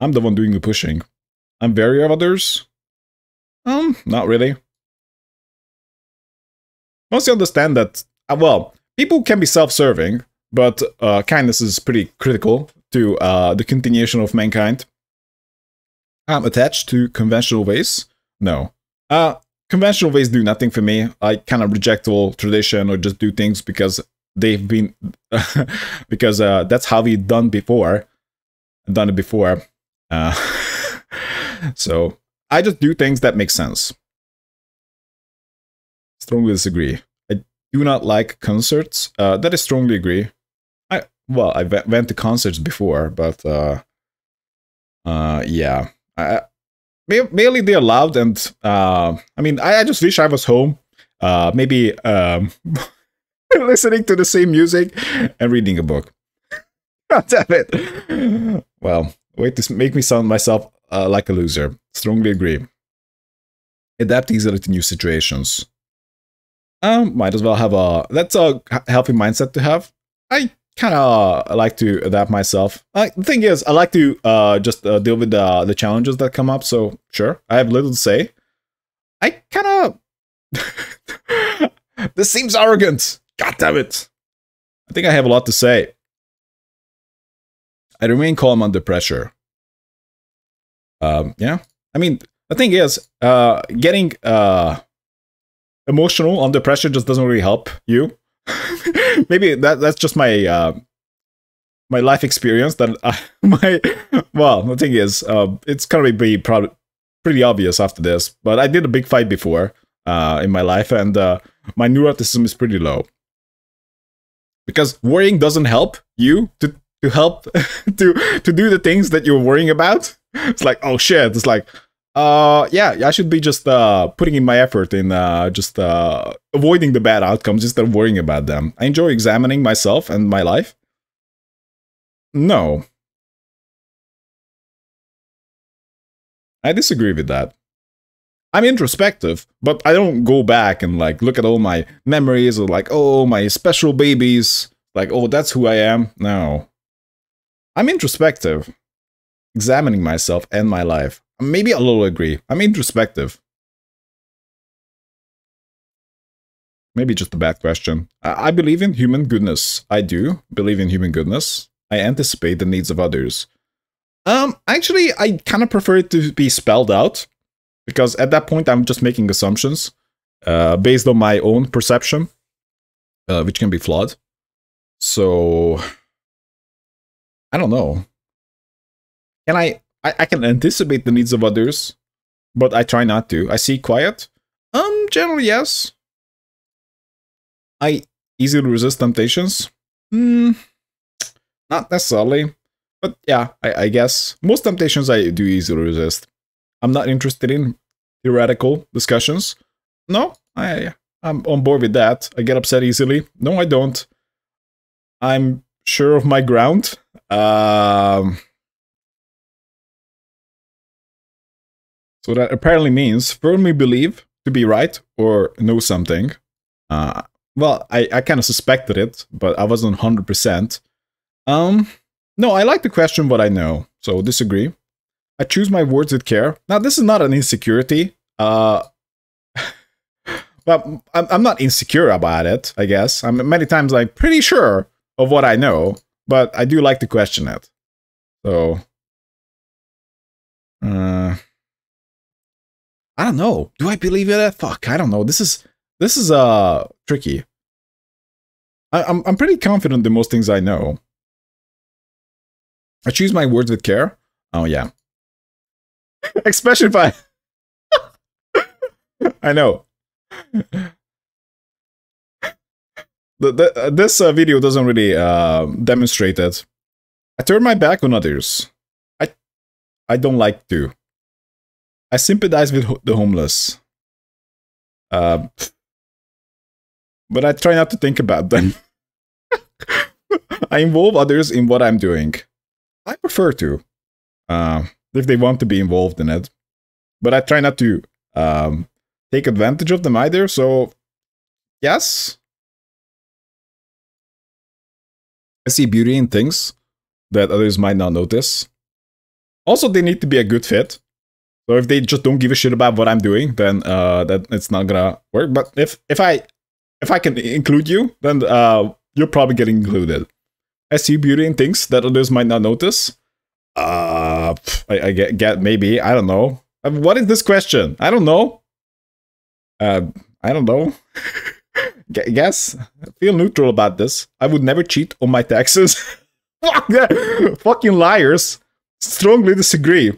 I'm the one doing the pushing. I'm wary of others. Not really. Once you understand that, well, people can be self-serving. But kindness is pretty critical to the continuation of mankind. I'm attached to conventional ways. No. Conventional ways do nothing for me. I kind of reject all tradition or just do things because they've been... because that's how we've done before. So I just do things that make sense. Strongly disagree. I do not like concerts. That I strongly agree. Well, I went to concerts before, but yeah, mainly they're loud, and I mean, I just wish I was home, maybe listening to the same music and reading a book. God damn it! Well, wait to make me sound myself like a loser. Strongly agree. Adapt easily to new situations. Might as well have a. That's a healthy mindset to have. I like to adapt myself. The thing is, I like to just deal with the challenges that come up, so sure, I have little to say. I kind of... This seems arrogant! God damn it! I think I have a lot to say. I remain calm under pressure. Yeah. I mean, the thing is, getting emotional under pressure just doesn't really help you. Maybe that's just my my life experience. That well, the thing is, it's gonna be probably pretty obvious after this. But I did a big fight before in my life, and my neuroticism is pretty low because worrying doesn't help you to help to do the things that you're worrying about. It's like, oh shit! It's like, yeah, I should be just putting in my effort in just avoiding the bad outcomes instead of worrying about them. I enjoy examining myself and my life. No. I disagree with that. I'm introspective, but I don't go back and like look at all my memories or like, oh, my special babies. Like, oh, that's who I am. No. I'm introspective. Examining myself and my life. Maybe a little agree. I'm introspective. Maybe just a bad question. I believe in human goodness. I do believe in human goodness. I anticipate the needs of others. Actually, I kind of prefer it to be spelled out. Because at that point, I'm just making assumptions. Based on my own perception. Which can be flawed. So... I don't know. Can I can anticipate the needs of others, but I try not to. I seek quiet. Generally, yes. I easily resist temptations. Not necessarily. But yeah, I guess. Most temptations I do easily resist. I'm not interested in theoretical discussions. No, I'm on board with that. I get upset easily. No, I don't. I'm sure of my ground. So that apparently means firmly believe to be right or know something. Well, I kind of suspected it, but I wasn't 100%. No, I like to question what I know, so disagree. I choose my words with care. Now, this is not an insecurity. But I'm not insecure about it, I guess. I'm many times like pretty sure of what I know, but I do like to question it. So... I don't know. Do I believe in that? Fuck, I don't know. This is tricky. I'm pretty confident in most things I know. I choose my words with care. Oh yeah. Especially if I I know. This video doesn't really demonstrate that. I turn my back on others. I don't like to. I sympathize with the homeless. But I try not to think about them. I involve others in what I'm doing. I prefer to. If they want to be involved in it. But I try not to take advantage of them either, so... Yes. I see beauty in things that others might not notice. Also, they need to be a good fit. So if they just don't give a shit about what I'm doing, then that it's not gonna work. But if I can include you, then you're probably getting included. I see beauty in things that others might not notice. I get maybe, I don't know. What is this question? I don't know. I don't know. Guess. I feel neutral about this. I would never cheat on my taxes. Fuck that! Fucking liars. Strongly disagree.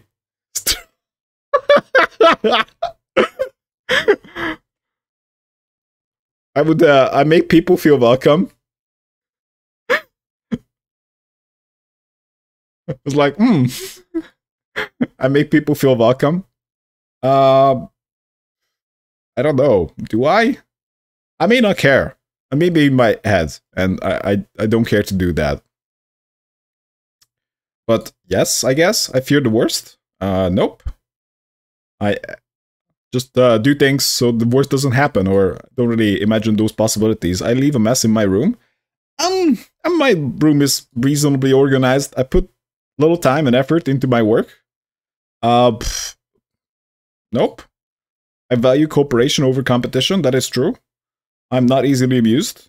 I would. I make people feel welcome. It's like, I make people feel welcome. I don't know. Do I? I may not care. I may be in my head, and I don't care to do that. But yes, I guess I fear the worst. Nope. I just do things so the worst doesn't happen, or don't really imagine those possibilities. I leave a mess in my room. And my room is reasonably organized. I put little time and effort into my work. Nope. I value cooperation over competition. That is true. I'm not easily amused.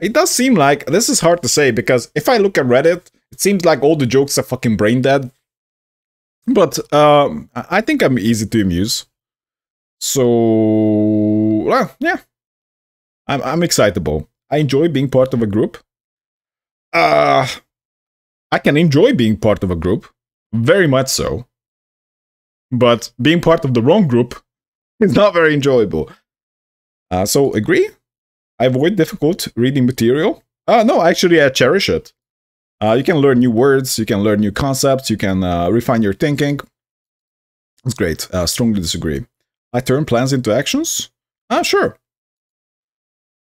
It does seem like this is hard to say, because if I look at Reddit, it seems like all the jokes are fucking brain dead. But I think I'm easy to amuse. So yeah, I'm excitable. I enjoy being part of a group. I can enjoy being part of a group, very much so. But being part of the wrong group is not very enjoyable. So agree. I avoid difficult reading material. No, actually, I cherish it. You can learn new words, you can learn new concepts, you can refine your thinking. It's great. Strongly disagree. I turn plans into actions? Sure.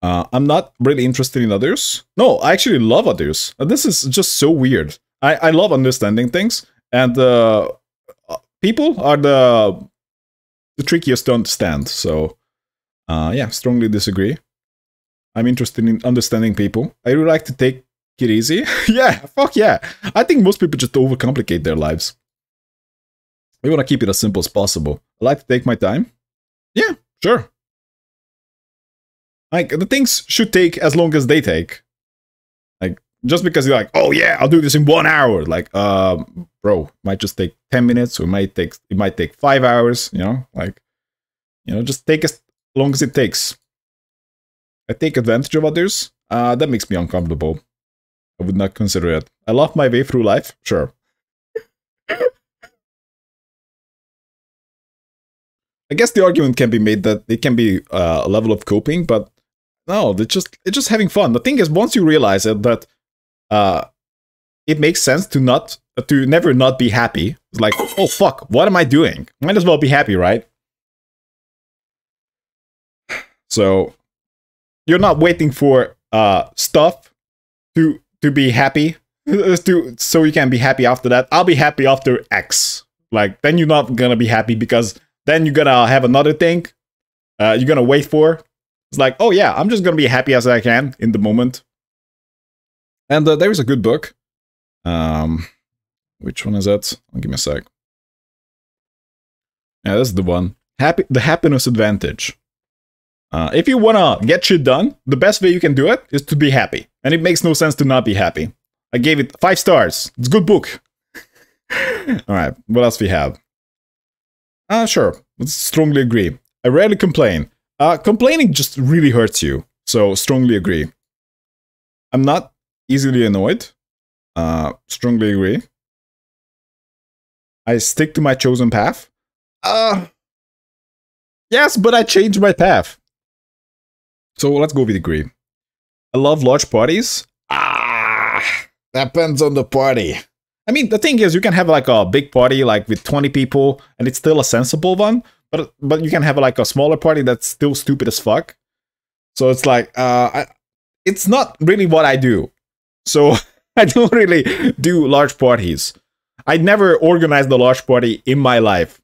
I'm not really interested in others. No, I actually love others. This is just so weird. I love understanding things, and people are the trickiest to understand, so... yeah, strongly disagree. I'm interested in understanding people. I really like to take it easy. Yeah, fuck yeah. I think most people just overcomplicate their lives. We want to keep it as simple as possible. I like to take my time. Yeah, sure. Like, the things should take as long as they take. Like, just because you're like, oh yeah, I'll do this in 1 hour. Like, bro, it might just take 10 minutes, or it might take 5 hours, you know? Like, you know, just take as long as it takes. I take advantage of others. That makes me uncomfortable. I would not consider it. I laugh my way through life. Sure. I guess the argument can be made that it can be a level of coping, but no, it's just having fun. The thing is, once you realize it, that it makes sense to never not be happy. It's like, oh fuck, what am I doing? Might as well be happy, right? So you're not waiting for stuff to be happy, so you can be happy after that. I'll be happy after X. Like, then you're not gonna be happy, because then you're gonna have another thing you're gonna wait for. It's like, oh yeah, I'm just gonna be happy as I can in the moment. And there is a good book. Which one is that? Give me a sec. Yeah, that's the one. The Happiness Advantage. If you wanna get shit done, the best way you can do it is to be happy. And it makes no sense to not be happy. I gave it 5 stars. It's a good book. Alright, what else we have? Sure, let's strongly agree. I rarely complain. Complaining just really hurts you, so strongly agree. I'm not easily annoyed. Strongly agree. I stick to my chosen path. Yes, but I changed my path. So let's go with agree. I love large parties. Depends on the party. I mean, the thing is, you can have like a big party, like with 20 people, and it's still a sensible one. But you can have like a smaller party that's still stupid as fuck. So it's like, it's not really what I do. So I don't really do large parties. I never organized a large party in my life.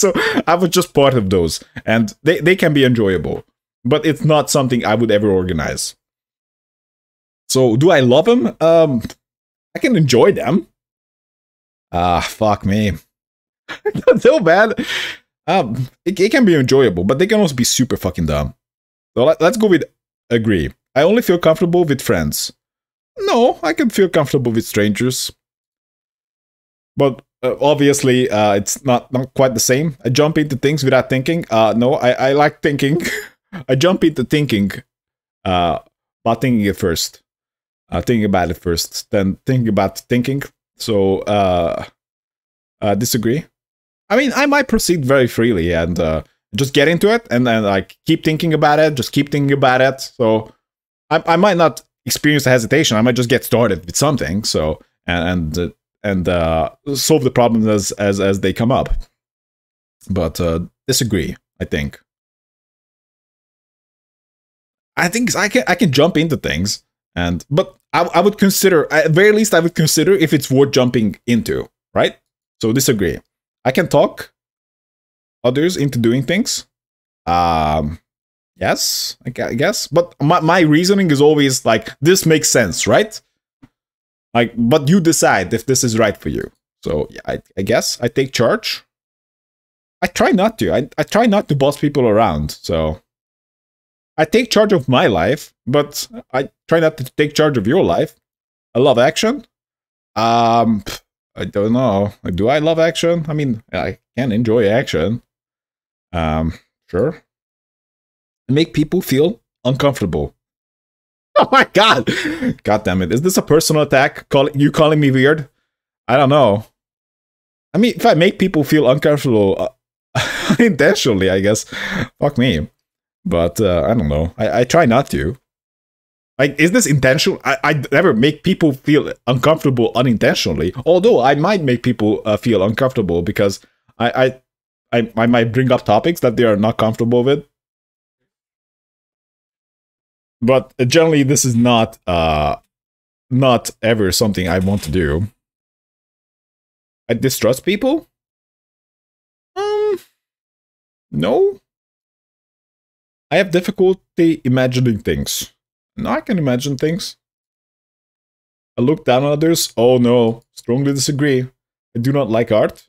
So I was just part of those, and they can be enjoyable, but it's not something I would ever organize. So do I love them? I can enjoy them. Fuck me. Not so bad. It can be enjoyable, but they can also be super fucking dumb. So let's go with agree. I only feel comfortable with friends. No, I can feel comfortable with strangers. But obviously, it's not quite the same. I jump into things without thinking. No, I like thinking. I jump into thinking. But thinking it first. Thinking about it first. Then thinking about thinking. So, disagree. I mean, I might proceed very freely and just get into it. And then, like, keep thinking about it. Just keep thinking about it. So, I might not experience the hesitation. I might just get started with something. So, and solve the problems as they come up. But disagree, I think. I can jump into things, but I would consider, at very least I would consider if it's worth jumping into, right? So disagree. I can talk others into doing things. Yes, I guess. But my reasoning is always like, this makes sense, right? Like, but you decide if this is right for you. So yeah, I guess I take charge. I try not to. I try not to boss people around. So I take charge of my life, but I try not to take charge of your life. I love action. I don't know. Do I love action? I mean, I can enjoy action. Sure. I make people feel uncomfortable. Oh my god! God damn it! Is this a personal attack? You calling me weird? I don't know. I mean, if I make people feel uncomfortable intentionally, I guess. Fuck me. But I don't know. I try not to. Like, is this intentional? I never make people feel uncomfortable unintentionally. Although I might make people feel uncomfortable because I might bring up topics that they are not comfortable with. But generally, this is not ever something I want to do. I distrust people? No. I have difficulty imagining things. No, I can imagine things. I look down on others. Oh no, strongly disagree. I do not like art.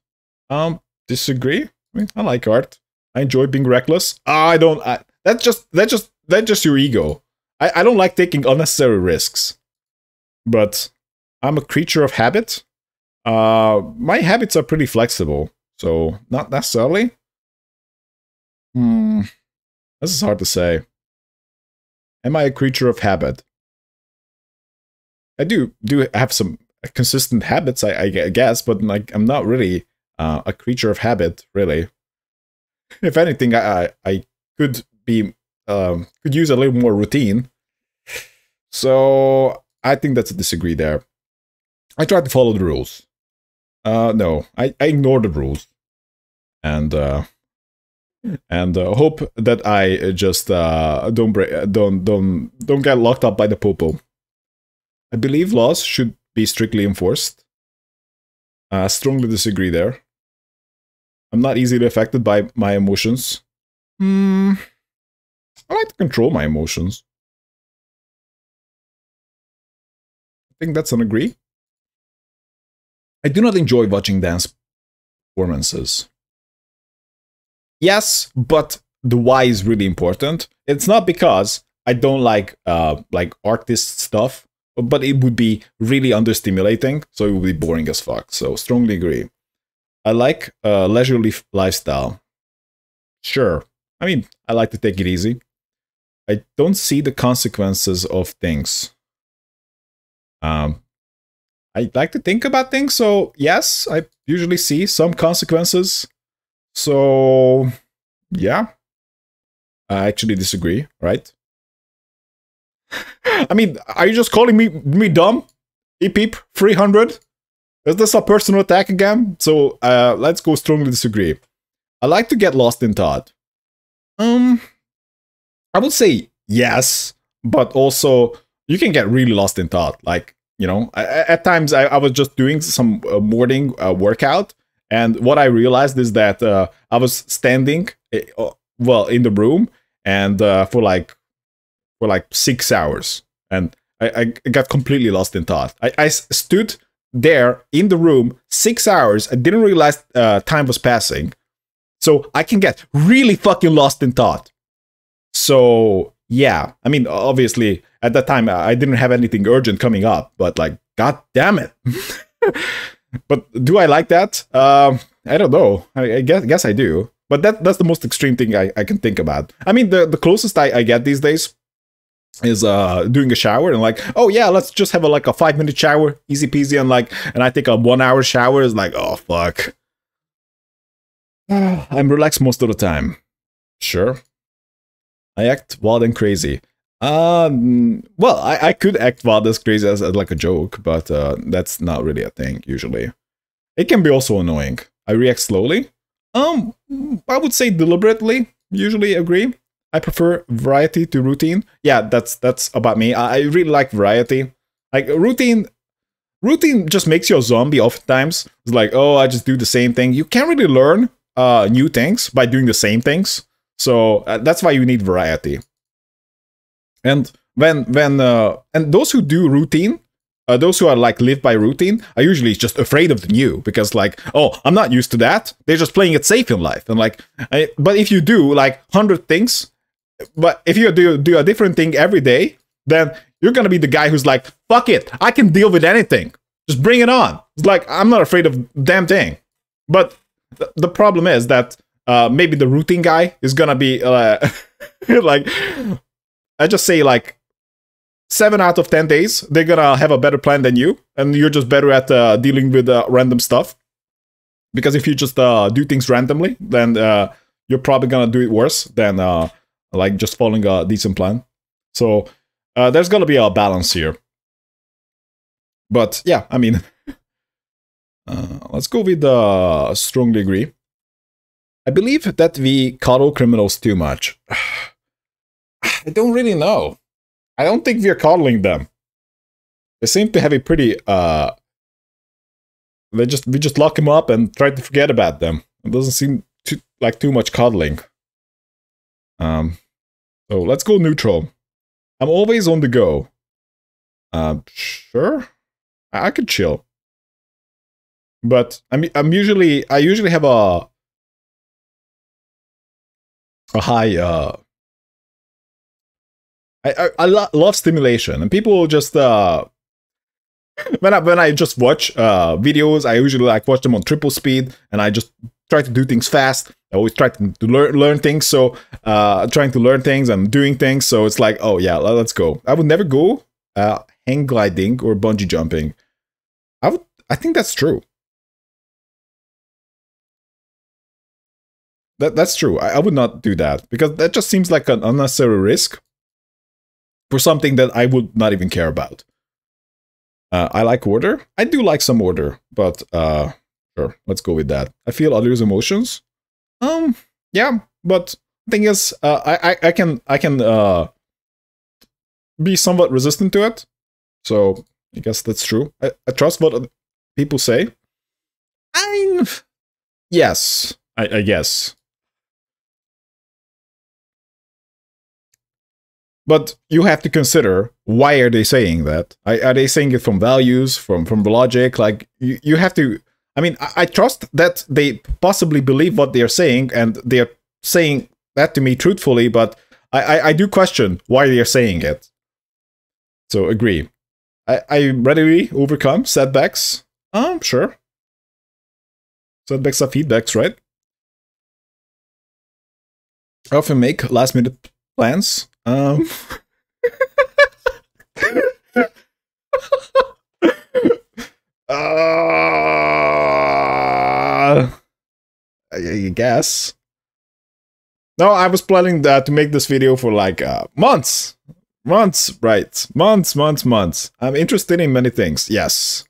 Disagree? I mean, I like art. I enjoy being reckless. I don't. That's just your ego. I don't like taking unnecessary risks, but I'm a creature of habit. My habits are pretty flexible, so not necessarily. This is hard to say. Am I a creature of habit? I do have some consistent habits, I guess, but like I'm not really a creature of habit, really. If anything, I could be. Could use a little more routine. So I think that's a disagree there. I try to follow the rules. No, I ignore the rules. And hope that I just don't get locked up by the popo. I believe laws should be strictly enforced. I strongly disagree there. I'm not easily affected by my emotions. I like to control my emotions. I think that's an agree. I do not enjoy watching dance performances. Yes, but the why is really important. It's not because I don't like artist stuff, but it would be really understimulating, so it would be boring as fuck. So strongly agree. I like a leisurely lifestyle. Sure. I mean, I like to take it easy. I don't see the consequences of things. I like to think about things, so yes, I usually see some consequences. So, yeah. I actually disagree, right? I mean, are you just calling me dumb? Eep eep, 300? Is this a personal attack again? So, let's go strongly disagree. I like to get lost in thought. I would say yes, but also, you can get really lost in thought. Like, you know, at times I was just doing some morning workout, and what I realized is that I was standing, well, in the room, and for like 6 hours, and I got completely lost in thought. I stood there in the room 6 hours. I didn't realize time was passing, so I can get really fucking lost in thought. So yeah, I mean, obviously at that time I didn't have anything urgent coming up, but like, god damn it. But do I like that? I don't know. I guess I do. But that's the most extreme thing I can think about. I mean, the closest I get these days is doing a shower, and like, oh yeah, let's just have a 5-minute shower, easy peasy, and like, and I take a 1-hour shower, is like, oh fuck. I'm relaxed most of the time. Sure. I act wild and crazy. Well, I could act wild as crazy as like a joke, but that's not really a thing usually. It can be also annoying. I react slowly. I would say deliberately. Usually agree. I prefer variety to routine. Yeah, that's about me. I really like variety. Like routine just makes you a zombie oftentimes. It's like, oh, I just do the same thing. You can't really learn new things by doing the same things. So that's why you need variety. And when those who do routine, those who are like live by routine, are usually just afraid of the new, because like, oh, I'm not used to that. They're just playing it safe in life, and like, but if you do like 100 things, but if you do a different thing every day, then you're gonna be the guy who's like, fuck it, I can deal with anything. Just bring it on. It's like, I'm not afraid of damn thing. But the problem is that maybe the routine guy is gonna be like, I just say like 7 out of 10 days they're gonna have a better plan than you, and you're just better at dealing with random stuff. Because if you just do things randomly, then you're probably gonna do it worse than like just following a decent plan. So there's gonna be a balance here. But yeah, I mean, let's go with strongly agree. I believe that we coddle criminals too much. I don't really know. I don't think we're coddling them. They seem to have a pretty we just lock them up and try to forget about them. It doesn't seem too much coddling. So let's go neutral. I'm always on the go. Sure. I could chill. But I mean, I usually have a high I love stimulation, and people just when I just watch videos, I usually like watch them on triple speed, and I just try to do things fast. I always try to learn things, so trying to learn things and doing things, so it's like, oh yeah, let's go. I would never go hang gliding or bungee jumping. I think that's true. That's true. I would not do that, because that just seems like an unnecessary risk for something that I would not even care about. I like order. I do like some order, but sure, let's go with that. I feel others' emotions. Yeah, but thing is, I can be somewhat resistant to it. So I guess that's true. I trust what people say. Yes, I guess. But you have to consider, why are they saying that? Are they saying it from values, from logic? Like, you have to... I mean, I trust that they possibly believe what they are saying, and they are saying that to me truthfully, but I do question why they are saying it. So, agree. I readily overcome setbacks. Sure. Setbacks are feedbacks, right? I often make last-minute plans. I guess. No, I was planning that to make this video for like months. Months, right? Months. I'm interested in many things. Yes.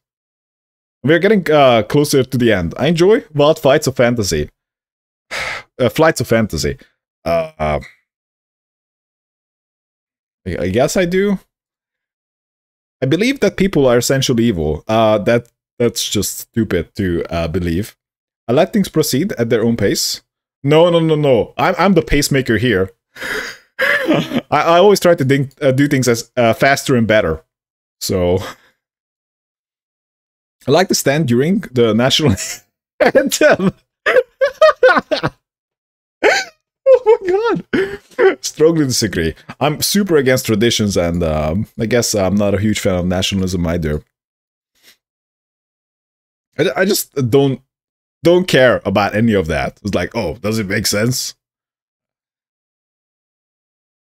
We're getting closer to the end. I enjoy wild fights of fantasy. Flights of fantasy. I guess I do. I believe that people are essentially evil. That's just stupid to believe. I let things proceed at their own pace. No. I'm the pacemaker here. I always try to think, do things as faster and better. So I like to stand during the national anthem. Oh my god! Strongly disagree. I'm super against traditions, and I guess I'm not a huge fan of nationalism either. I just don't care about any of that. It's like, oh, does it make sense?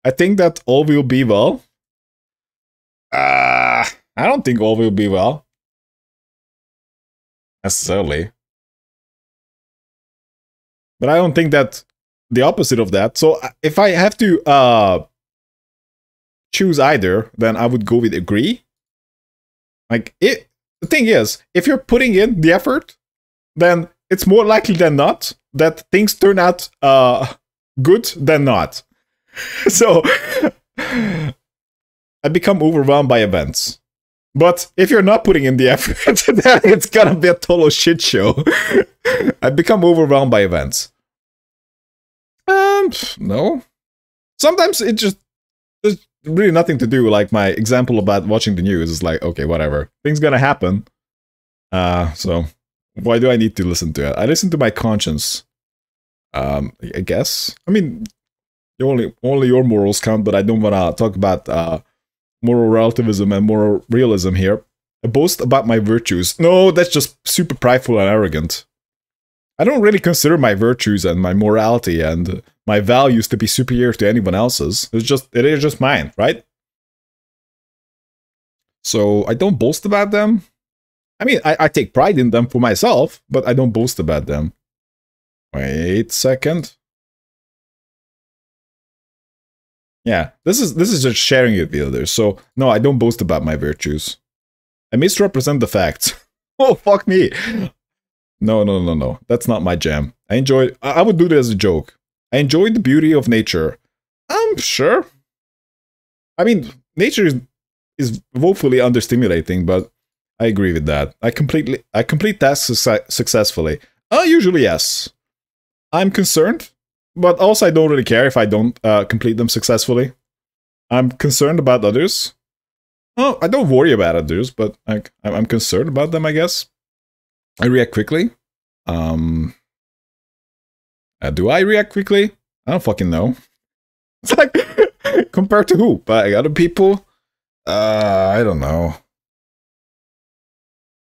I think that all will be well. I don't think all will be well. Necessarily. But I don't think that the opposite of that. So if I have to choose either, then I would go with agree. Like, the thing is, if you're putting in the effort, then it's more likely than not that things turn out good than not. So I become overwhelmed by events. But if you're not putting in the effort, then it's gonna be a total shit show. I become overwhelmed by events. No. Sometimes it just, there's really nothing to do. Like my example about watching the news is like, okay, whatever. Things gonna happen. So why do I need to listen to it? I listen to my conscience. I guess. I mean, only your morals count, but I don't wanna talk about moral relativism and moral realism here. I boast about my virtues. No, that's just super prideful and arrogant. I don't really consider my virtues and my morality and my values to be superior to anyone else's. It is just mine, right? So I don't boast about them. I mean, I take pride in them for myself, but I don't boast about them. Wait a second. Yeah, this is just sharing it with others. So no, I don't boast about my virtues. I misrepresent the facts. Oh, fuck me. No. That's not my jam. I would do it as a joke. I enjoy the beauty of nature. I'm sure. I mean, nature is woefully understimulating, but I agree with that. I complete tasks successfully. Usually yes. I'm concerned, but also I don't really care if I don't complete them successfully. I'm concerned about others. I don't worry about others, but I'm concerned about them, I guess. I react quickly. Do I react quickly? I don't fucking know. It's like, compared to who? By other people? I don't know.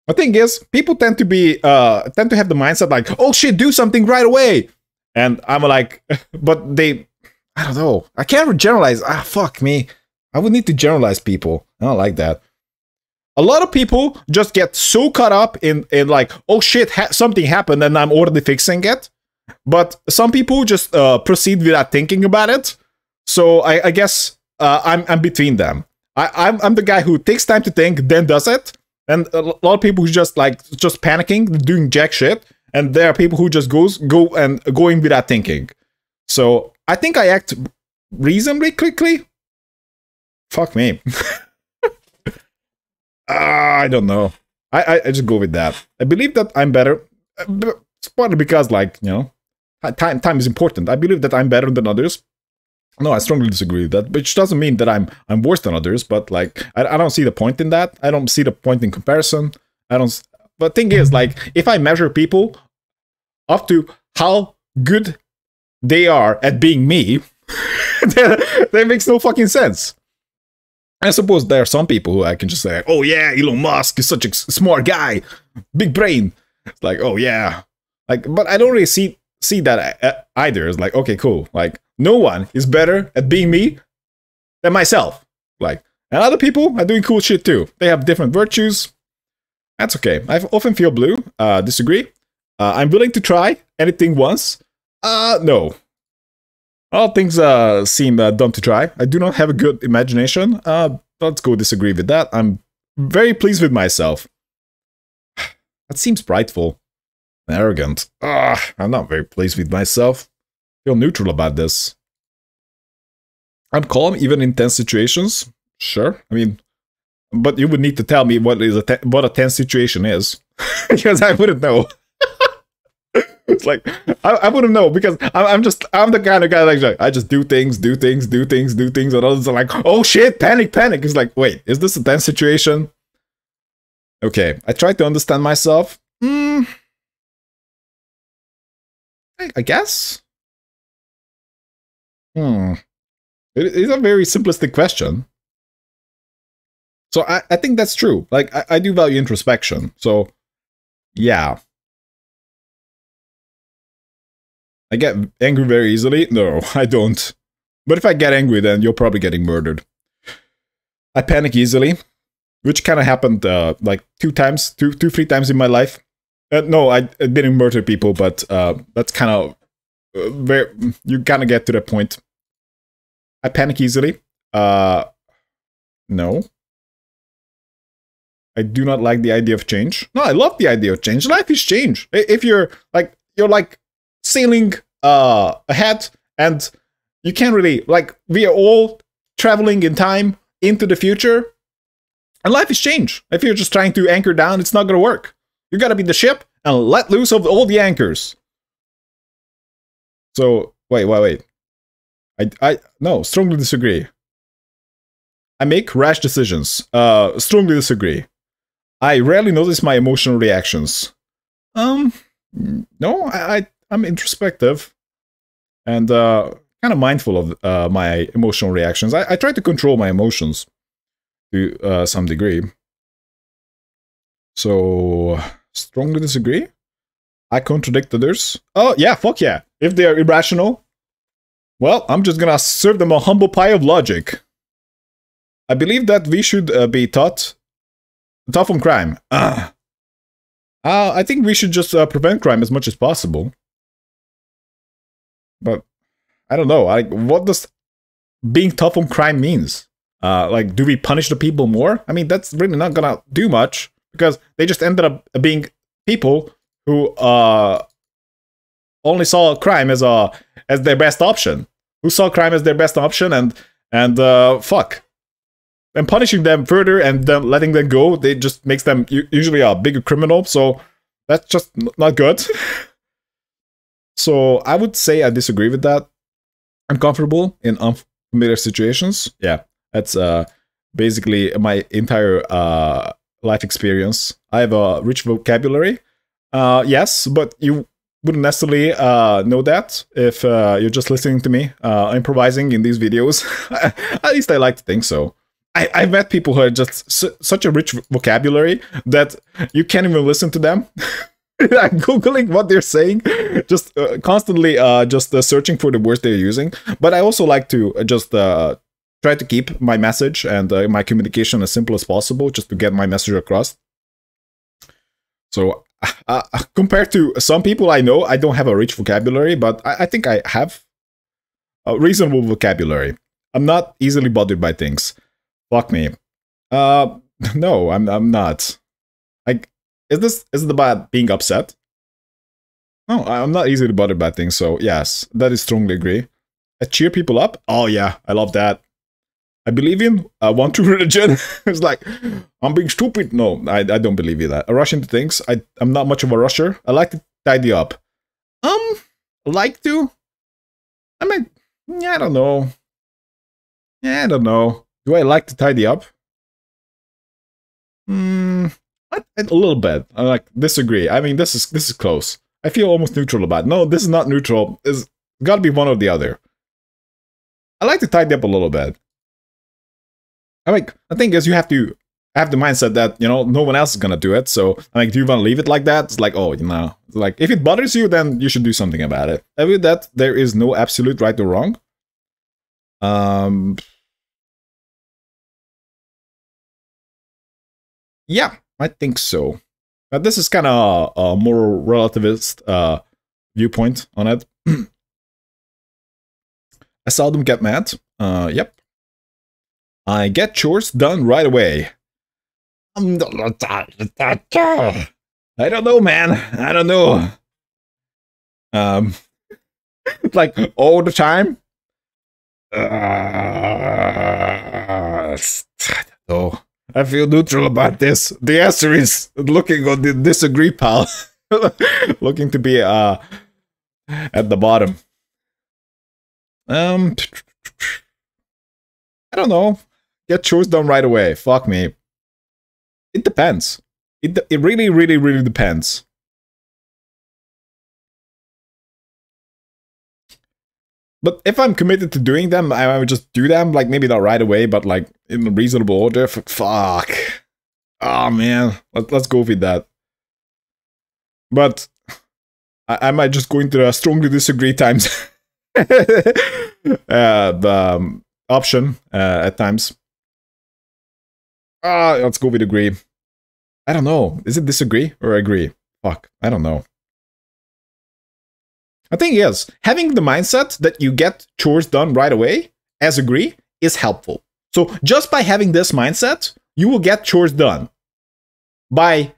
The thing is, people tend to be, tend to have the mindset like, oh shit, do something right away. And I'm like, but they, I don't know. I can't generalize. Ah, fuck me. I would need to generalize people. I don't like that. A lot of people just get so caught up in like, oh shit, something happened and I'm already fixing it. But some people just proceed without thinking about it. So I guess I'm between them. I'm the guy who takes time to think, then does it. And a lot of people who just like, just panicking, doing jack shit. And there are people who just going without thinking. So I think I act reasonably quickly. Fuck me. I don't know. I just go with that. I believe that I'm better. It's partly because, like, you know, time is important. I believe that I'm better than others. No, I strongly disagree with that, which doesn't mean that I'm worse than others, but, like, I don't see the point in that. I don't see the point in comparison. I don't... But the thing is, like, if I measure people up to how good they are at being me, that makes no fucking sense. I suppose there are some people who I can just say, oh yeah, Elon Musk is such a smart guy, big brain. It's like, oh yeah, Like, but I don't really see that either. It's like, okay, cool. Like, no one is better at being me than myself. Like, and other people are doing cool shit too. They have different virtues. That's okay. I often feel blue. Disagree. I'm willing to try anything once. No. All things seem dumb to try. I do not have a good imagination. Let's go disagree with that. I'm very pleased with myself. That seems prideful and arrogant. I'm not very pleased with myself. Feel neutral about this. I'm calm even in tense situations. Sure, I mean, but you would need to tell me what a tense situation is, because I wouldn't know. It's like I wouldn't know, because I'm the kind of guy like I just do things, and others are like, oh shit, panic. It's like, wait, is this a tense situation? Okay, I try to understand myself. I guess. It's a very simplistic question. So I think that's true. Like, I do value introspection. So, yeah. I get angry very easily. No, I don't. But if I get angry, then you're probably getting murdered. I panic easily, which kind of happened like two, three times in my life. No, I didn't murder people, but that's kind of where you kind of get to that point. I panic easily. No. I do not like the idea of change. No, I love the idea of change. Life is change. If you're like sailing ahead, and you can't really, like, we are all traveling in time into the future. And life is change. If you're just trying to anchor down, it's not going to work. You got to be the ship and let loose of all the anchors. So, wait. No, strongly disagree. I make rash decisions. Strongly disagree. I rarely notice my emotional reactions. No, I'm introspective and kind of mindful of my emotional reactions. I try to control my emotions to some degree. So, strongly disagree. I contradict others. Oh, yeah, fuck yeah. If they are irrational, well, I'm just gonna serve them a humble pie of logic. I believe that we should be tough on crime. I think we should just prevent crime as much as possible. But I don't know. What does being tough on crime means? Like, do we punish the people more? I mean, that's really not gonna do much, because they just ended up being people who only saw crime as their best option. Who saw crime as their best option, and fuck. And punishing them further and then letting them go, they just makes them usually a bigger criminal, so that's just not good. So I would say I disagree with that. Uncomfortable in unfamiliar situations. Yeah, that's basically my entire life experience. I have a rich vocabulary. Yes, but you wouldn't necessarily know that if you're just listening to me improvising in these videos. At least I like to think so. I've met people who are just such a rich vocabulary that you can't even listen to them. I'm Googling what they're saying, just constantly just searching for the words they're using. But I also like to just try to keep my message and my communication as simple as possible, just to get my message across. So compared to some people I know, I don't have a rich vocabulary, but I think I have a reasonable vocabulary. I'm not easily bothered by things. Fuck me. No, I'm not. Like, is it about being upset? No, I'm not easily bothered by things, so yes, that is strongly agree. I cheer people up. Oh yeah, I love that. I believe in one true religion. It's like, I'm being stupid. No, I don't believe in that. I rush into things. I'm not much of a rusher. I like to tidy up. Like to? I mean, yeah, I don't know. Yeah, I don't know. Do I like to tidy up? A little bit. I like disagree. I mean, this is close. I feel almost neutral about it. No, this is not neutral. It's got to be one or the other. I like to tidy up a little bit. I think you have to I have the mindset that, you know, no one else is gonna do it, so I'm like, do you want to leave it like that? It's like, oh, you know, like, if it bothers you, then you should do something about it. And with that, there is no absolute right or wrong. Yeah, I think so. But this is kind of a more relativist viewpoint on it. I seldom get mad. Yep. I get chores done right away. I don't know, man. I don't know. Like, all the time. Oh, I feel neutral about this. The answer is looking on the disagree pile. Looking to be at the bottom. I don't know. Get chores done right away. Fuck me. It depends. It really, really, really depends. But if I'm committed to doing them, I would just do them. Like, maybe not right away, but like in a reasonable order. Fuck. Oh, man. Let's go with that. But I might just go into a strongly disagree times option at times. Let's go with agree. I don't know. Is it disagree or agree? Fuck. I don't know. I think, yes, having the mindset that you get chores done right away as agree is helpful. So just by having this mindset, you will get chores done. Rather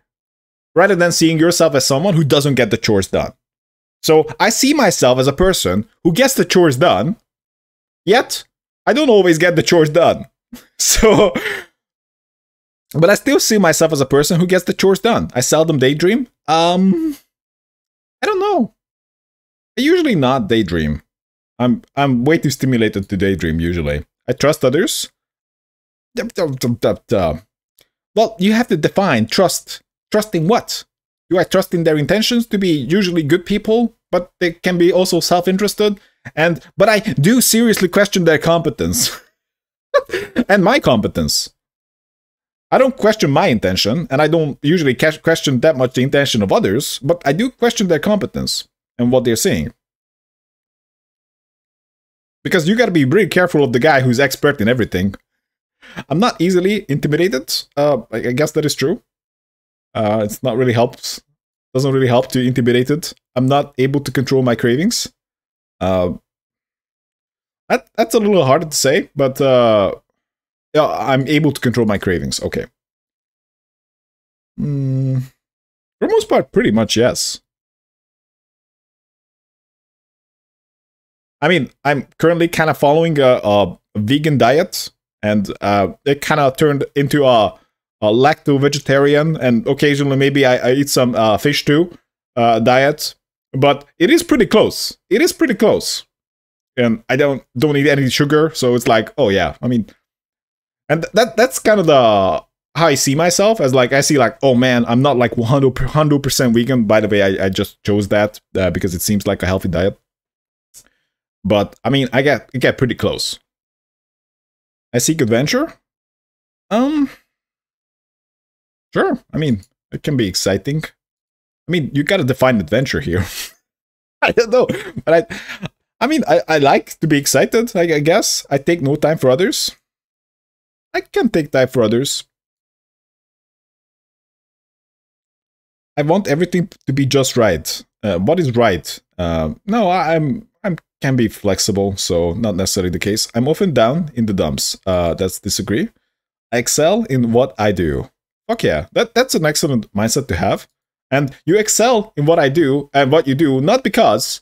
than seeing yourself as someone who doesn't get the chores done. So I see myself as a person who gets the chores done, yet I don't always get the chores done. So... But I still see myself as a person who gets the chores done. I seldom daydream. I don't know. I usually not daydream. I'm way too stimulated to daydream usually. I trust others. Well, you have to define trust. Trusting what? Do I trust in their intentions to be usually good people, but they can be also self-interested? But I do seriously question their competence. And my competence. I don't question my intention, and I don't usually question that much the intention of others, but I do question their competence and what they're saying. Because you gotta be really careful of the guy who's expert in everything. I'm not easily intimidated. I guess that is true. It's not really helps. Doesn't really help to intimidate it. I'm not able to control my cravings. That's a little harder to say, but... Yeah, I'm able to control my cravings. Okay. For the most part, pretty much, yes. I mean, I'm currently kind of following a vegan diet, and it kind of turned into a lacto-vegetarian, and occasionally maybe I eat some fish too, diet. But it is pretty close. It is pretty close. And I don't eat any sugar, so it's like, oh yeah, I mean... And that's kind of how I see myself, as like, I see like, oh man, I'm not like 100% vegan. By the way, I just chose that because it seems like a healthy diet. But I mean, I get pretty close. I seek adventure. Sure. I mean, it can be exciting. I mean, you gotta define adventure here. I don't know, but I mean, I like to be excited. I guess I take no time for others. I can take time for others. I want everything to be just right. What is right? No, I can be flexible, so not necessarily the case. I'm often down in the dumps. That's disagree. I excel in what I do. Fuck yeah, that's an excellent mindset to have. And you excel in what I do and what you do, not because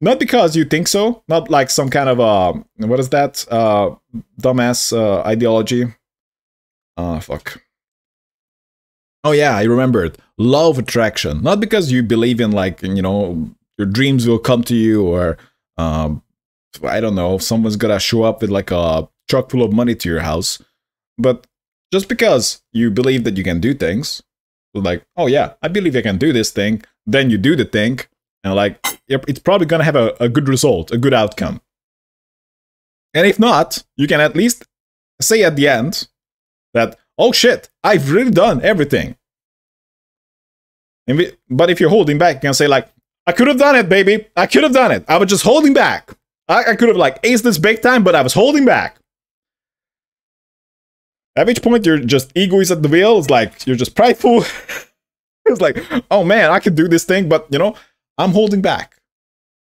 you think so, not like some kind of what is that dumbass ideology? Fuck. Oh yeah, I remembered. Law of attraction. Not because you believe in, like, you know, your dreams will come to you, or I don't know, someone's gonna show up with like a truck full of money to your house, but just because you believe that you can do things. Like, oh yeah, I believe I can do this thing. Then you do the thing. And like, it's probably going to have a good result, a good outcome. And if not, you can at least say at the end that, Oh shit, I've really done everything. But if you're holding back, you can say like, I could have done it, baby. I could have done it. I was just holding back. I could have like aced this big time, but I was holding back. At each point, you're just ego is at the wheel. It's like, you're just prideful. It's like, oh man, I could do this thing, but you know, I'm holding back.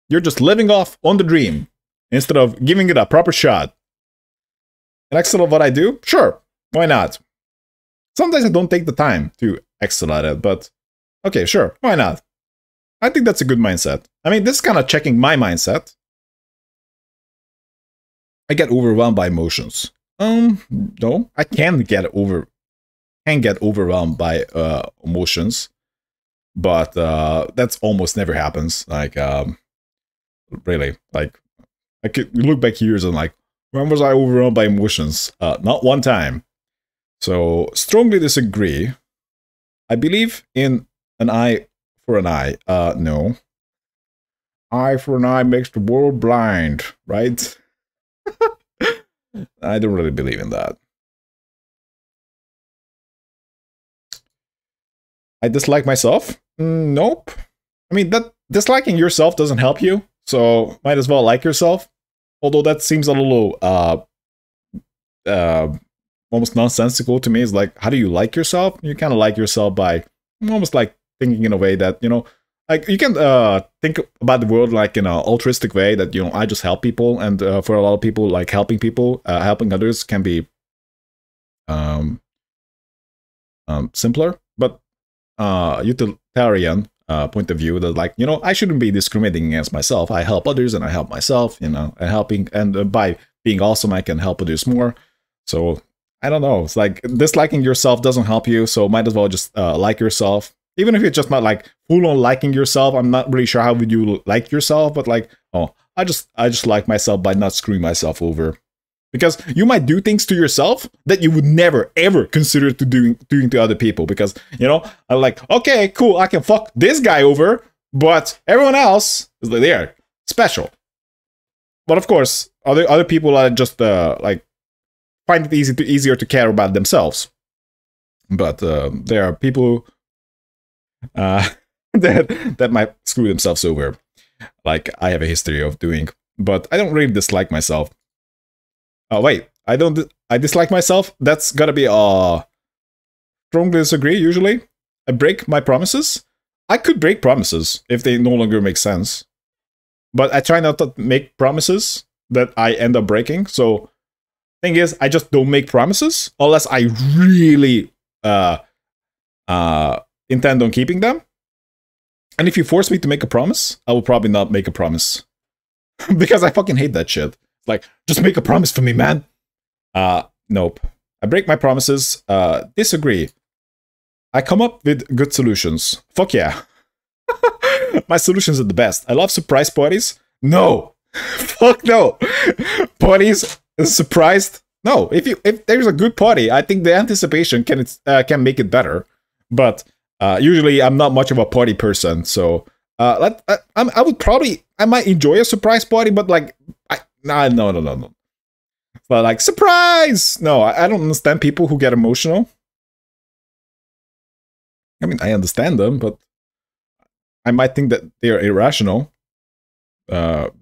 You're just living off on the dream instead of giving it a proper shot. And excel at what I do? Sure, why not? Sometimes I don't take the time to excel at it, but okay, sure, why not? I think that's a good mindset. I mean, this is kind of checking my mindset. I get overwhelmed by emotions. No, I can get overwhelmed by emotions, but that's almost never happens. Like, really, like I could look back years and like, when was I overwhelmed by emotions? Not one time. So strongly disagree. I believe in an eye for an eye. No. Eye for an eye makes the world blind, right? I don't really believe in that. I dislike myself? Nope. I mean, that disliking yourself doesn't help you, so might as well like yourself. Although that seems a little almost nonsensical to me. It's like, how do you like yourself? You kind of like yourself by almost like thinking in a way that, you know, like you can think about the world like in an altruistic way that, you know, I just help people. And for a lot of people, like helping people, helping others can be simpler. But utilitarian point of view that like, you know, I shouldn't be discriminating against myself. I help others and I help myself, you know, and helping. And by being awesome, I can help others more. So I don't know. It's like disliking yourself doesn't help you. So might as well just like yourself. Even if you're just not like full on liking yourself, I'm not really sure how would you like yourself, but like, oh, I just like myself by not screwing myself over. Because you might do things to yourself that you would never ever consider to doing to other people. Because, you know, I'm like, okay, cool, I can fuck this guy over, but everyone else is like, they're special. But of course, other people are just like find it easier to care about themselves. But there are people who that might screw themselves over, like I have a history of doing. But I don't really dislike myself. Oh wait, I dislike myself. That's gotta be strongly disagree. Usually I break my promises. I could break promises if they no longer make sense, but I try not to make promises that I end up breaking. So thing is, I just don't make promises unless I really intend on keeping them. And if you force me to make a promise, I will probably not make a promise. Because I fucking hate that shit. Like, just make a promise for me, man. Nope. I break my promises. Disagree. I come up with good solutions. Fuck yeah. My solutions are the best. I love surprise parties. No. Fuck no. Parties surprised? No. If there's a good party, I think the anticipation can make it better. But usually I'm not much of a party person, so I would probably, I might enjoy a surprise party, but like, no. But like, surprise! No, I don't understand people who get emotional. I mean, I understand them, but I might think that they are irrational.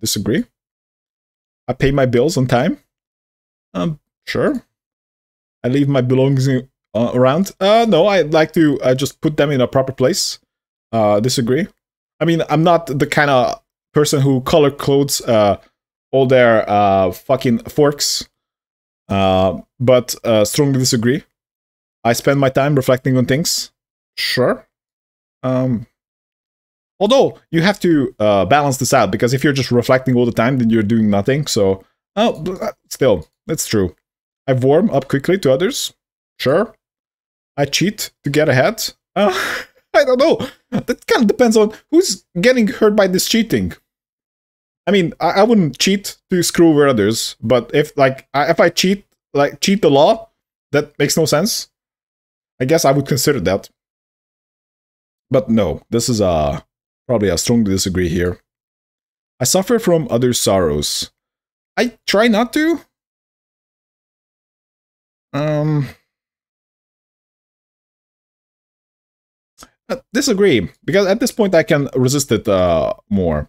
Disagree. I pay my bills on time. Sure. I leave my belongings around. No, I'd like to just put them in a proper place. Disagree. I mean, I'm not the kind of person who color codes all their fucking forks, but strongly disagree. I spend my time reflecting on things. Sure. Although you have to balance this out, because if you're just reflecting all the time, then you're doing nothing. So, still, that's true. I warm up quickly to others. Sure. I cheat to get ahead. I don't know. That kind of depends on who's getting hurt by this cheating. I mean, I wouldn't cheat to screw over others, but if like if I cheat the law, that makes no sense. I guess I would consider that. But no, this is probably a strongly disagree here. I suffer from others' sorrows. I try not to. Disagree, because at this point I can resist it more.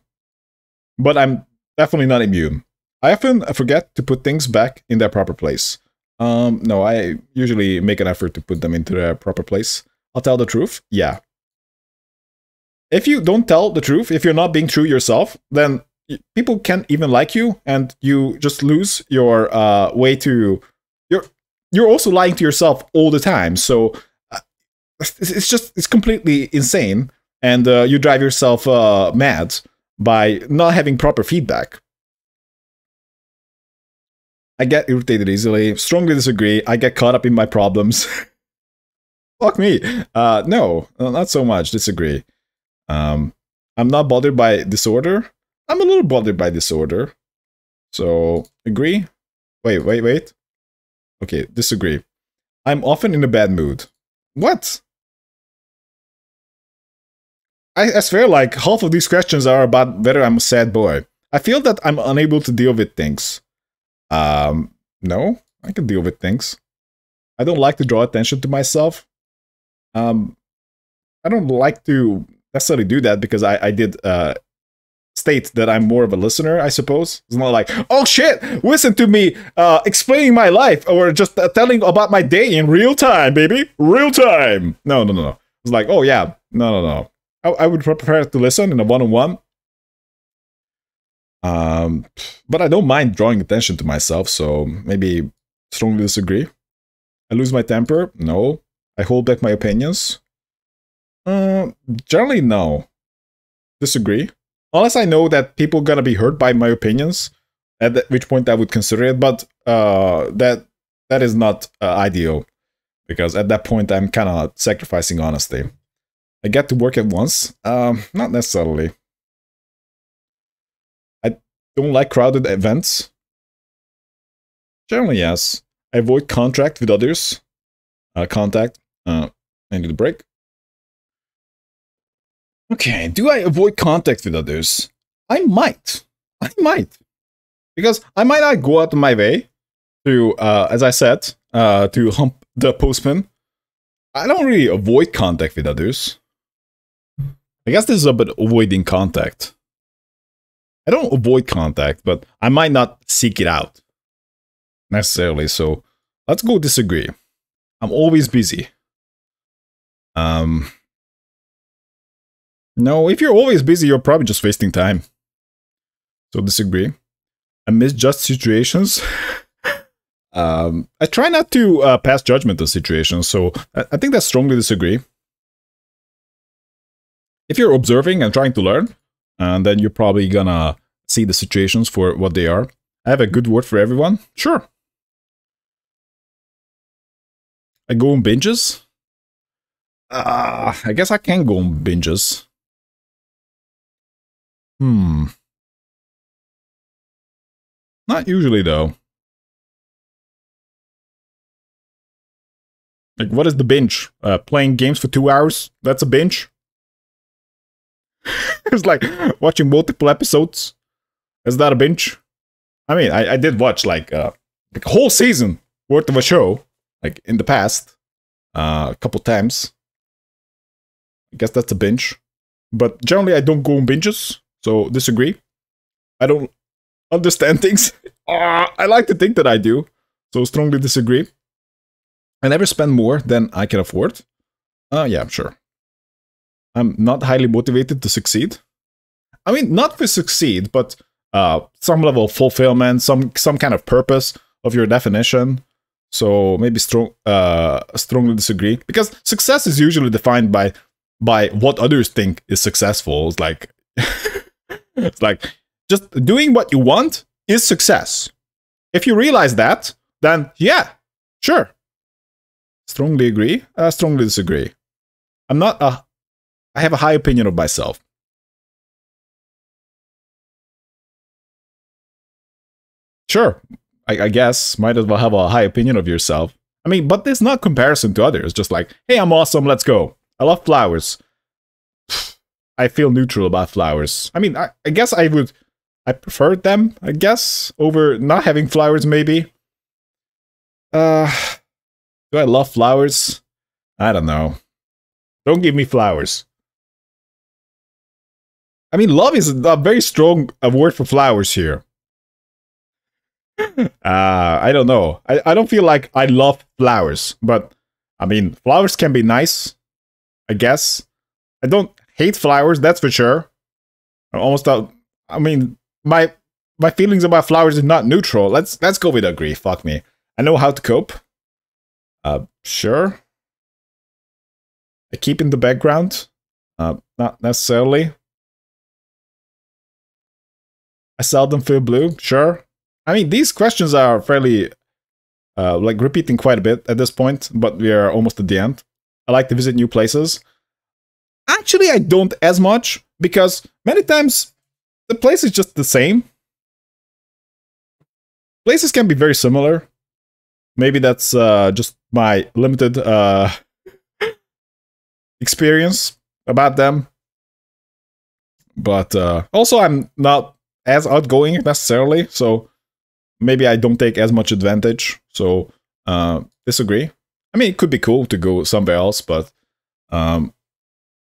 But I'm definitely not immune. I often forget to put things back in their proper place. No, I usually make an effort to put them into their proper place. I'll tell the truth, yeah. If you don't tell the truth, if you're not being true yourself, then people can't even like you, and you just lose your way to... You're also lying to yourself all the time, so... It's just, it's completely insane, and you drive yourself mad by not having proper feedback. I get irritated easily, strongly disagree, I get caught up in my problems. Fuck me. No, not so much, disagree. I'm not bothered by disorder. I'm a little bothered by disorder. So, agree? Wait. Okay, disagree. I'm often in a bad mood. What? I swear, like, half of these questions are about whether I'm a sad boy. I feel that I'm unable to deal with things. No, I can deal with things. I don't like to draw attention to myself. I don't like to necessarily do that because I did state that I'm more of a listener, I suppose. It's not like, oh shit, listen to me explaining my life or just telling about my day in real time, baby. Real time. No. It's like, oh yeah, no. I would prefer to listen in a one-on-one. But I don't mind drawing attention to myself, so maybe strongly disagree. I lose my temper? No. I hold back my opinions? Generally, no. Disagree. Unless I know that people are gonna be hurt by my opinions, at which point I would consider it, but that is not ideal, because at that point I'm kind of sacrificing honesty. I get to work at once? Not necessarily. I don't like crowded events? Generally, yes. I avoid contact with others. I need a break. Okay, do I avoid contact with others? I might. Because I might not go out of my way to, as I said, to hump the postman. I don't really avoid contact with others. I guess this is about avoiding contact. I don't avoid contact, but I might not seek it out necessarily. So let's go disagree. I'm always busy. No, if you're always busy, you're probably just wasting time. So disagree. I misjudge situations. I try not to pass judgment on situations, so I think that's strongly disagree. If you're observing and trying to learn, then you're probably gonna see the situations for what they are. I have a good word for everyone. Sure. I go on binges. I guess I can go on binges. Not usually, though. Like, what is the binge? Playing games for 2 hours? That's a binge? It's like, watching multiple episodes? Is that a binge? I mean, I did watch, like a whole season worth of a show. Like, in the past. A couple times. I guess that's a binge. But generally, I don't go on binges. So, disagree. I don't understand things. I like to think that I do. So, strongly disagree. I never spend more than I can afford. Yeah, I'm sure. I'm not highly motivated to succeed. I mean, not to succeed, but some level of fulfillment, some kind of purpose of your definition. So, maybe strongly disagree. Because success is usually defined by what others think is successful. It's like... It's like, just doing what you want is success. If you realize that, then yeah, sure. Strongly agree, strongly disagree. I'm not a... I have a high opinion of myself. Sure, I guess, might as well have a high opinion of yourself. I mean, but there's not comparison to others, just like, hey, I'm awesome, let's go. I love flowers. I feel neutral about flowers. I mean, I guess I prefer them, I guess, over not having flowers, maybe. Do I love flowers? I don't know. Don't give me flowers. I mean, love is a very strong word for flowers here. I don't know. I don't feel like I love flowers, but I mean, flowers can be nice, I guess. I don't hate flowers, that's for sure. I'm almost out. I mean, my feelings about flowers is not neutral. Let's go with agree. Fuck me. I know how to cope. Sure. I keep in the background. Not necessarily. I seldom feel blue. Sure. I mean, these questions are fairly, like, repeating quite a bit at this point, but we are almost at the end. I like to visit new places. Actually, I don't as much, because many times the place is just the same. Places can be very similar. Maybe that's just my limited experience about them. But also, I'm not as outgoing necessarily, so maybe I don't take as much advantage. So disagree. I mean, it could be cool to go somewhere else, but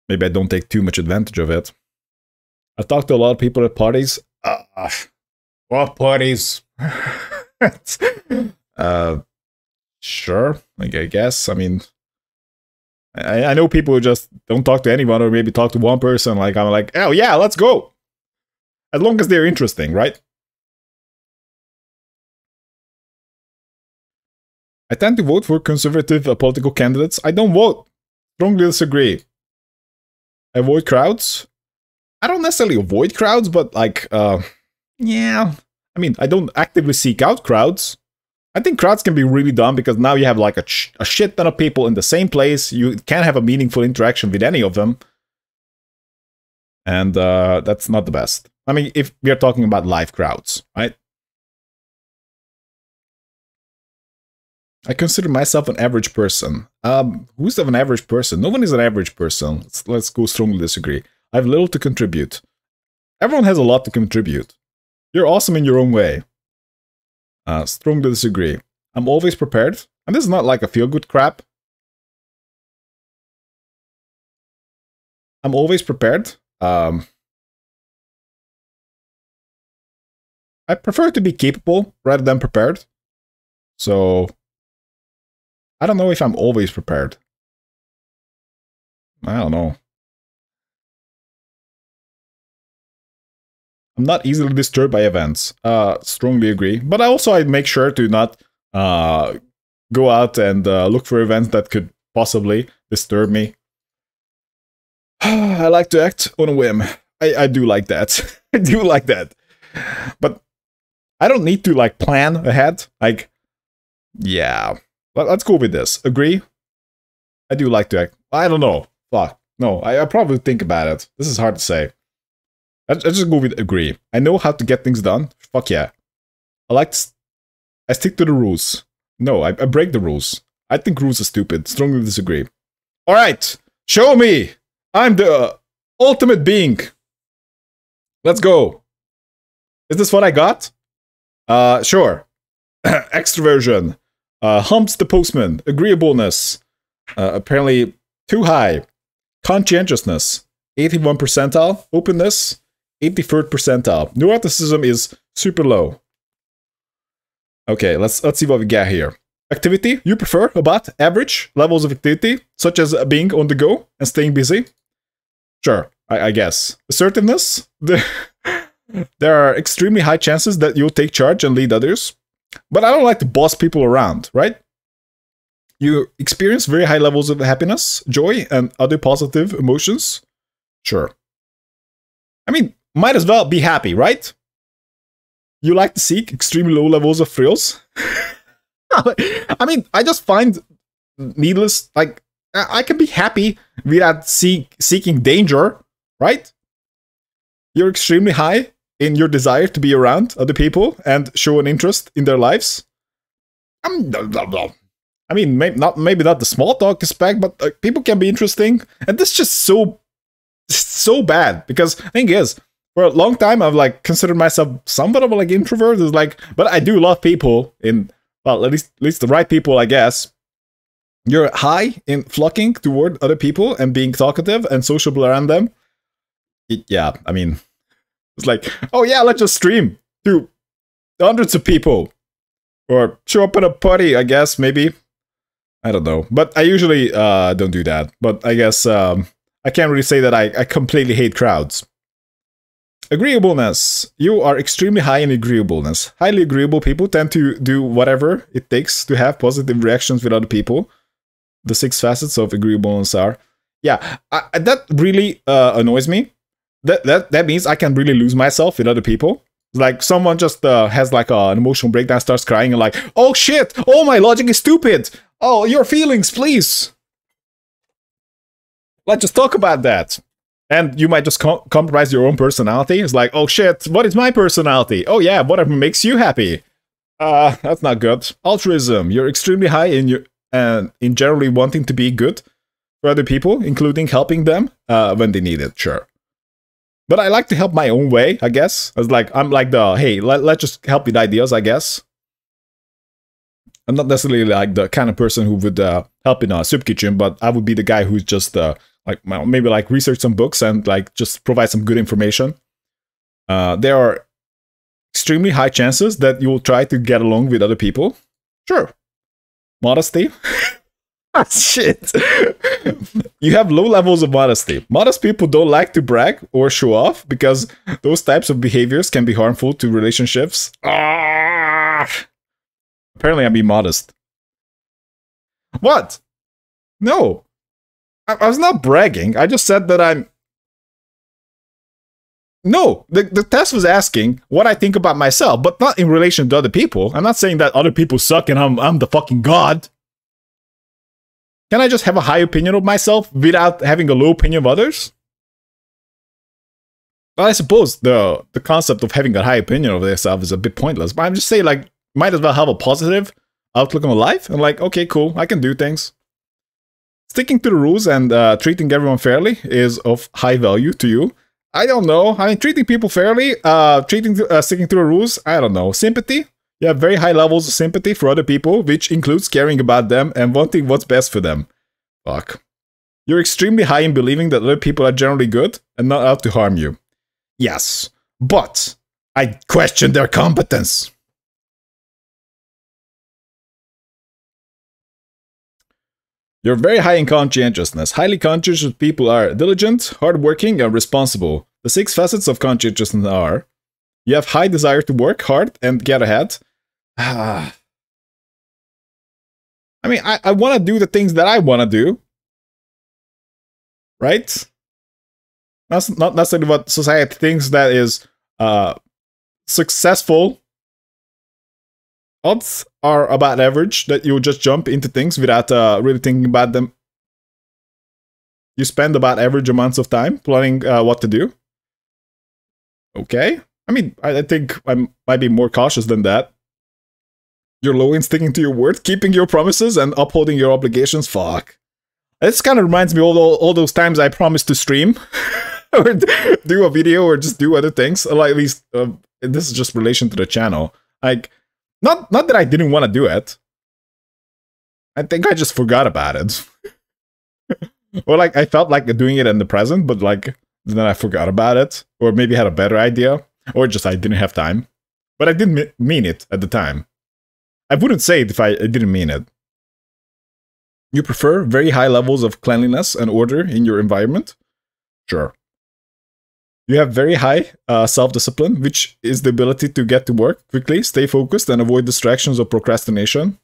maybe I don't take too much advantage of it. I talk to a lot of people at parties. What parties? Sure, like, I guess. I mean, I know people who just don't talk to anyone, or maybe talk to one person. Like, I'm like, oh yeah, let's go. As long as they're interesting, right? I tend to vote for conservative political candidates. I don't vote. Strongly disagree. I avoid crowds. I don't necessarily avoid crowds, but like, yeah. I mean, I don't actively seek out crowds. I think crowds can be really dumb, because now you have like a shit ton of people in the same place. You can't have a meaningful interaction with any of them. And that's not the best. I mean, if we are talking about live crowds, right? I consider myself an average person. Who's an average person? No one is an average person. Let's go strongly disagree. I have little to contribute. Everyone has a lot to contribute. You're awesome in your own way. Strongly disagree. I'm always prepared. And this is not like a feel-good crap. I'm always prepared. I prefer to be capable rather than prepared. So I don't know if I'm always prepared. I don't know. I'm not easily disturbed by events. Strongly agree. But I also make sure to not go out and look for events that could possibly disturb me. I like to act on a whim. I do like that. I do like that. But I don't need to like plan ahead. Like, yeah. Let's go with this. Agree? I do like to act. I don't know. Fuck. No, I probably think about it. This is hard to say. I just go with agree. I know how to get things done. Fuck yeah. I like to... I stick to the rules. No, I break the rules. I think rules are stupid. Strongly disagree. Alright. Show me. I'm the ultimate being. Let's go. Is this what I got? Sure. Extroversion. Humps the postman. Agreeableness. Apparently too high. Conscientiousness. 81st percentile. Openness. 83rd percentile. Neuroticism is super low. Okay, let's see what we get here. Activity. You prefer about average levels of activity, such as being on the go and staying busy. Sure, I guess. Assertiveness. There are extremely high chances that you'll take charge and lead others. But I don't like to boss people around, right? You experience very high levels of happiness, joy, and other positive emotions. Sure. I mean, might as well be happy, right? You like to seek extremely low levels of thrills. I mean, I just find needless, like, I can be happy without seeking danger, right? You're extremely high in your desire to be around other people and show an interest in their lives. I mean, maybe not the small talk aspect, but people can be interesting. And this is just so bad, because the thing is, for a long time, I've like considered myself somewhat of like introvert. It's like, but I do love people in, well, at least the right people, I guess. You're high in flocking toward other people and being talkative and sociable around them. Yeah, I mean, it's like, oh yeah, let's just stream to hundreds of people. Or show up at a party, I guess, maybe. I don't know. But I usually don't do that. But I guess I can't really say that I completely hate crowds. Agreeableness. You are extremely high in agreeableness. Highly agreeable people tend to do whatever it takes to have positive reactions with other people. The 6 facets of agreeableness are... Yeah, that really annoys me. That means I can really lose myself with other people. Like, someone just has, like, an emotional breakdown, starts crying, and like, oh, shit! Oh, my logic is stupid! Oh, your feelings, please! Let's just talk about that. And you might just compromise your own personality. It's like, oh, shit, what is my personality? Oh, yeah, whatever makes you happy. That's not good. Altruism. You're extremely high in your... and in generally wanting to be good for other people, including helping them when they need it, sure. But I like to help my own way, I guess. I was like, I'm like the, hey, let's just help with ideas, I guess. I'm not necessarily like the kind of person who would help in a soup kitchen, but I would be the guy who's just like, maybe like research some books and like just provide some good information. There are extremely high chances that you will try to get along with other people. Sure. Modesty. Ah, shit. You have low levels of modesty. Modest people don't like to brag or show off because those types of behaviors can be harmful to relationships. Ah! Apparently I'm being modest. What? No. I was not bragging. I just said that I'm... No, the test was asking what I think about myself, but not in relation to other people. I'm not saying that other people suck and I'm the fucking god. Can I just have a high opinion of myself without having a low opinion of others? Well, I suppose the concept of having a high opinion of yourself is a bit pointless, but I'm just saying, like, might as well have a positive outlook on life. And like, okay, cool, I can do things. Sticking to the rules and treating everyone fairly is of high value to you. I don't know. I mean, treating people fairly, sticking to the rules, I don't know. Sympathy? You have very high levels of sympathy for other people, which includes caring about them and wanting what's best for them. Fuck. You're extremely high in believing that other people are generally good and not out to harm you. Yes, but I question their competence. You're very high in conscientiousness. Highly conscientious people are diligent, hardworking, and responsible. The 6 facets of conscientiousness are... You have high desire to work hard and get ahead. I mean, I want to do the things that I want to do. Right? That's not necessarily what society thinks that is successful. Odds are about average that you just jump into things without really thinking about them. You spend about average amounts of time planning what to do. Okay. I mean, I think I might be more cautious than that. You're low in sticking to your word, keeping your promises, and upholding your obligations. Fuck. This kind of reminds me of all those times I promised to stream. Or do a video or just do other things. Like, at least, this is just relation to the channel. Like, not that I didn't want to do it. I think I just forgot about it. Or like, I felt like doing it in the present, but like, then I forgot about it. Or maybe had a better idea. Or just I didn't have time. But I didn't mean it at the time. I wouldn't say it if I didn't mean it. You prefer very high levels of cleanliness and order in your environment? Sure. You have very high self-discipline, which is the ability to get to work quickly, stay focused, and avoid distractions or procrastination.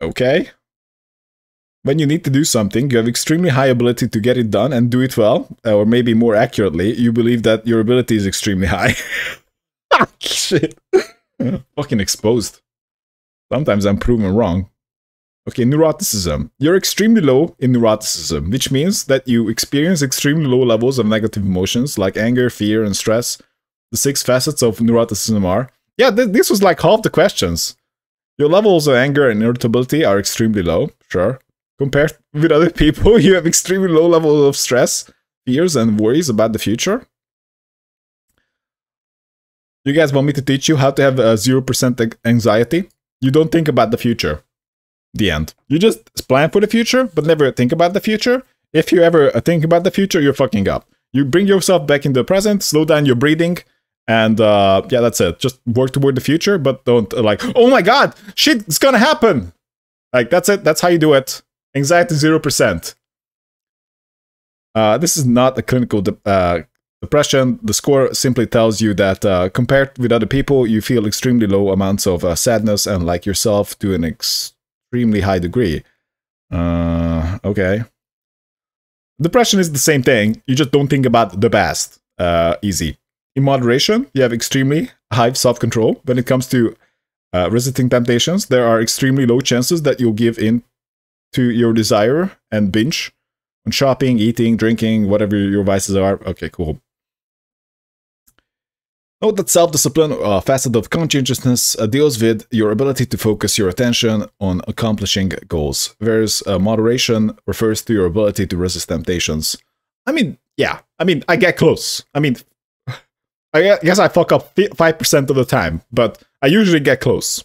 Okay. When you need to do something, you have extremely high ability to get it done and do it well, or maybe more accurately, you believe that your ability is extremely high. Shit. Fucking exposed. Sometimes I'm proven wrong. Okay, neuroticism. You're extremely low in neuroticism, which means that you experience extremely low levels of negative emotions like anger, fear, and stress. The 6 facets of neuroticism are... Yeah, this was like half the questions. Your levels of anger and irritability are extremely low, sure. Compared with other people, you have extremely low levels of stress, fears, and worries about the future. You guys want me to teach you how to have 0% anxiety? You don't think about the future. The end. You just plan for the future, but never think about the future. If you ever think about the future, you're fucking up. You bring yourself back into the present, slow down your breathing, and yeah, that's it. Just work toward the future, but don't like, oh my god, shit's gonna happen! Like, that's it. That's how you do it. Anxiety 0%. This is not a clinical depression. The score simply tells you that compared with other people, you feel extremely low amounts of sadness and like yourself to an extremely high degree. Okay. Depression is the same thing. You just don't think about the past. Easy. In moderation, you have extremely high self-control. When it comes to resisting temptations, there are extremely low chances that you'll give in to your desire and binge on shopping, eating, drinking, whatever your vices are. Okay, cool. Note that self-discipline, facet of conscientiousness, deals with your ability to focus your attention on accomplishing goals, whereas moderation refers to your ability to resist temptations. I mean, yeah, I mean, I get close. I mean, I guess I fuck up 5% of the time, but I usually get close.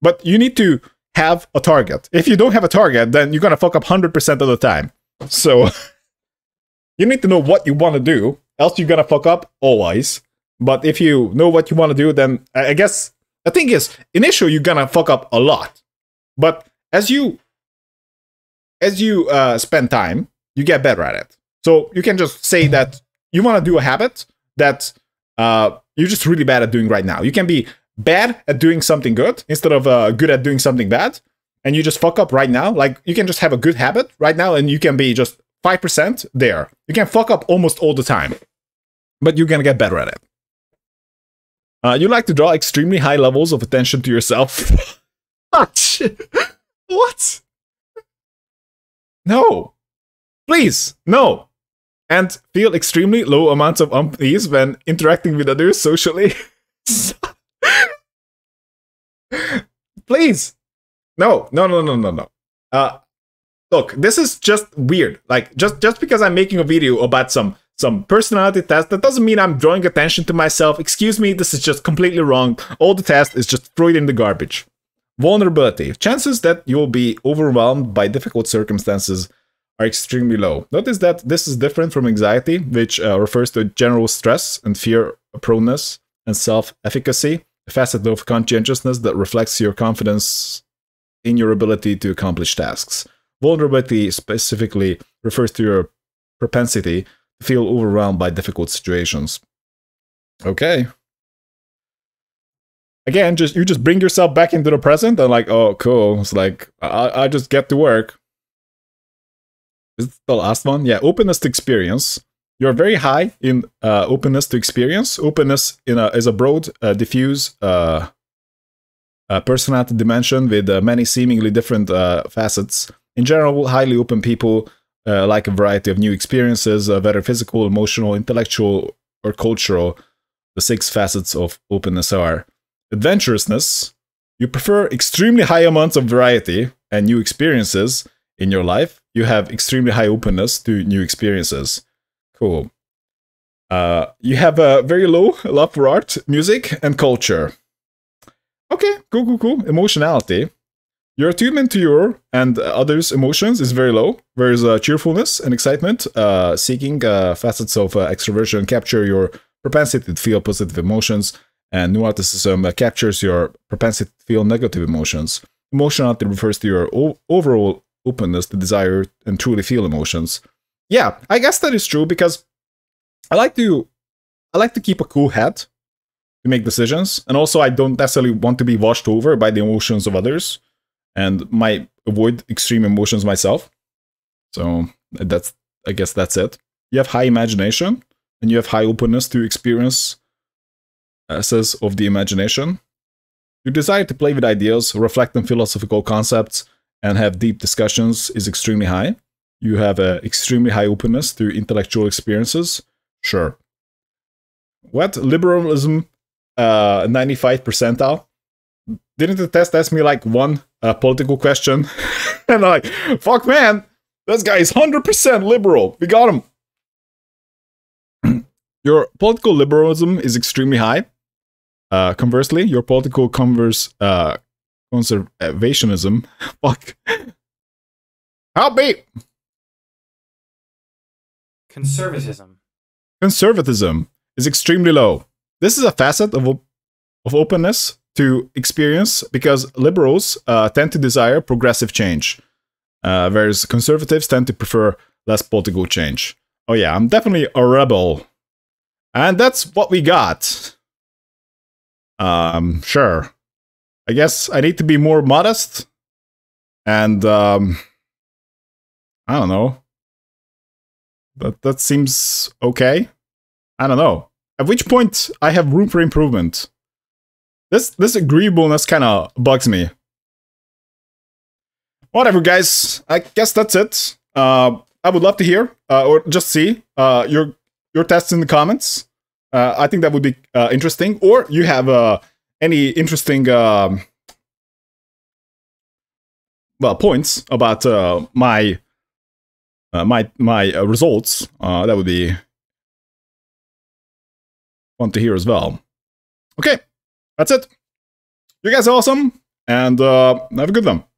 But you need to have a target. If you don't have a target, then you're gonna fuck up 100% of the time. So, you need to know what you want to do, else you're gonna fuck up, always. But if you know what you want to do, then I guess the thing is, initially you're gonna fuck up a lot, but as you spend time, you get better at it. So you can just say that you want to do a habit that you're just really bad at doing right now. You can be bad at doing something good instead of good at doing something bad, and you just fuck up right now. Like, you can just have a good habit right now, and you can be just 5% there. You can fuck up almost all the time, but you're gonna get better at it. You like to draw extremely high levels of attention to yourself. Oh, shit. What? No. Please, no. And feel extremely low amounts of unease when interacting with others socially. Please. No, no, no, no, no, no. Look, this is just weird. Like, just because I'm making a video about some personality test, that doesn't mean I'm drawing attention to myself. Excuse me, this is just completely wrong. All the test is just throw it in the garbage. Vulnerability. Chances that you'll be overwhelmed by difficult circumstances are extremely low. Notice that this is different from anxiety, which refers to general stress and fear proneness and self-efficacy, a facet of conscientiousness that reflects your confidence in your ability to accomplish tasks. Vulnerability specifically refers to your propensity feel overwhelmed by difficult situations. Okay. Again, you just bring yourself back into the present and like, oh, cool. It's like, I just get to work. Is it the last one? Yeah, openness to experience. You're very high in openness to experience. Openness is a broad, diffuse personality dimension with many seemingly different facets. In general, highly open people like a variety of new experiences, whether physical, emotional, intellectual, or cultural. The 6 facets of openness are adventurousness. You prefer extremely high amounts of variety and new experiences in your life. You have extremely high openness to new experiences. Cool. You have a very low love for art, music, and culture. Okay, cool, cool, cool. Emotionality. Your attunement to your and others' emotions is very low, whereas cheerfulness and excitement, seeking facets of extroversion capture your propensity to feel positive emotions, and neuroticism captures your propensity to feel negative emotions. Emotionality refers to your overall openness to desire and truly feel emotions. Yeah, I guess that is true because I like to keep a cool head to make decisions, and also I don't necessarily want to be washed over by the emotions of others. And might avoid extreme emotions myself. So that's, I guess that's it. You have high imagination and you have high openness to experience access of the imagination. Your desire to play with ideas, reflect on philosophical concepts, and have deep discussions is extremely high. You have an extremely high openness to intellectual experiences. Sure. What? Liberalism, 95th percentile. Didn't the test ask me like one political question? And I'm like, fuck man, this guy is 100% liberal. We got him. Your political liberalism is extremely high. Conversely, your political Conservationism. Fuck. Help me! Conservatism. Conservatism is extremely low. This is a facet of openness to experience, because liberals tend to desire progressive change, whereas conservatives tend to prefer less political change. Oh yeah, I'm definitely a rebel. And that's what we got. Sure. I guess I need to be more modest. And, I don't know. But that seems okay. I don't know. At which point, I have room for improvement. This agreeableness kind of bugs me. Whatever, guys. I guess that's it. I would love to hear, or just see, your tests in the comments. I think that would be interesting. Or you have any interesting well, points about my results. That would be fun to hear as well. Okay, that's it. You guys are awesome, and have a good one.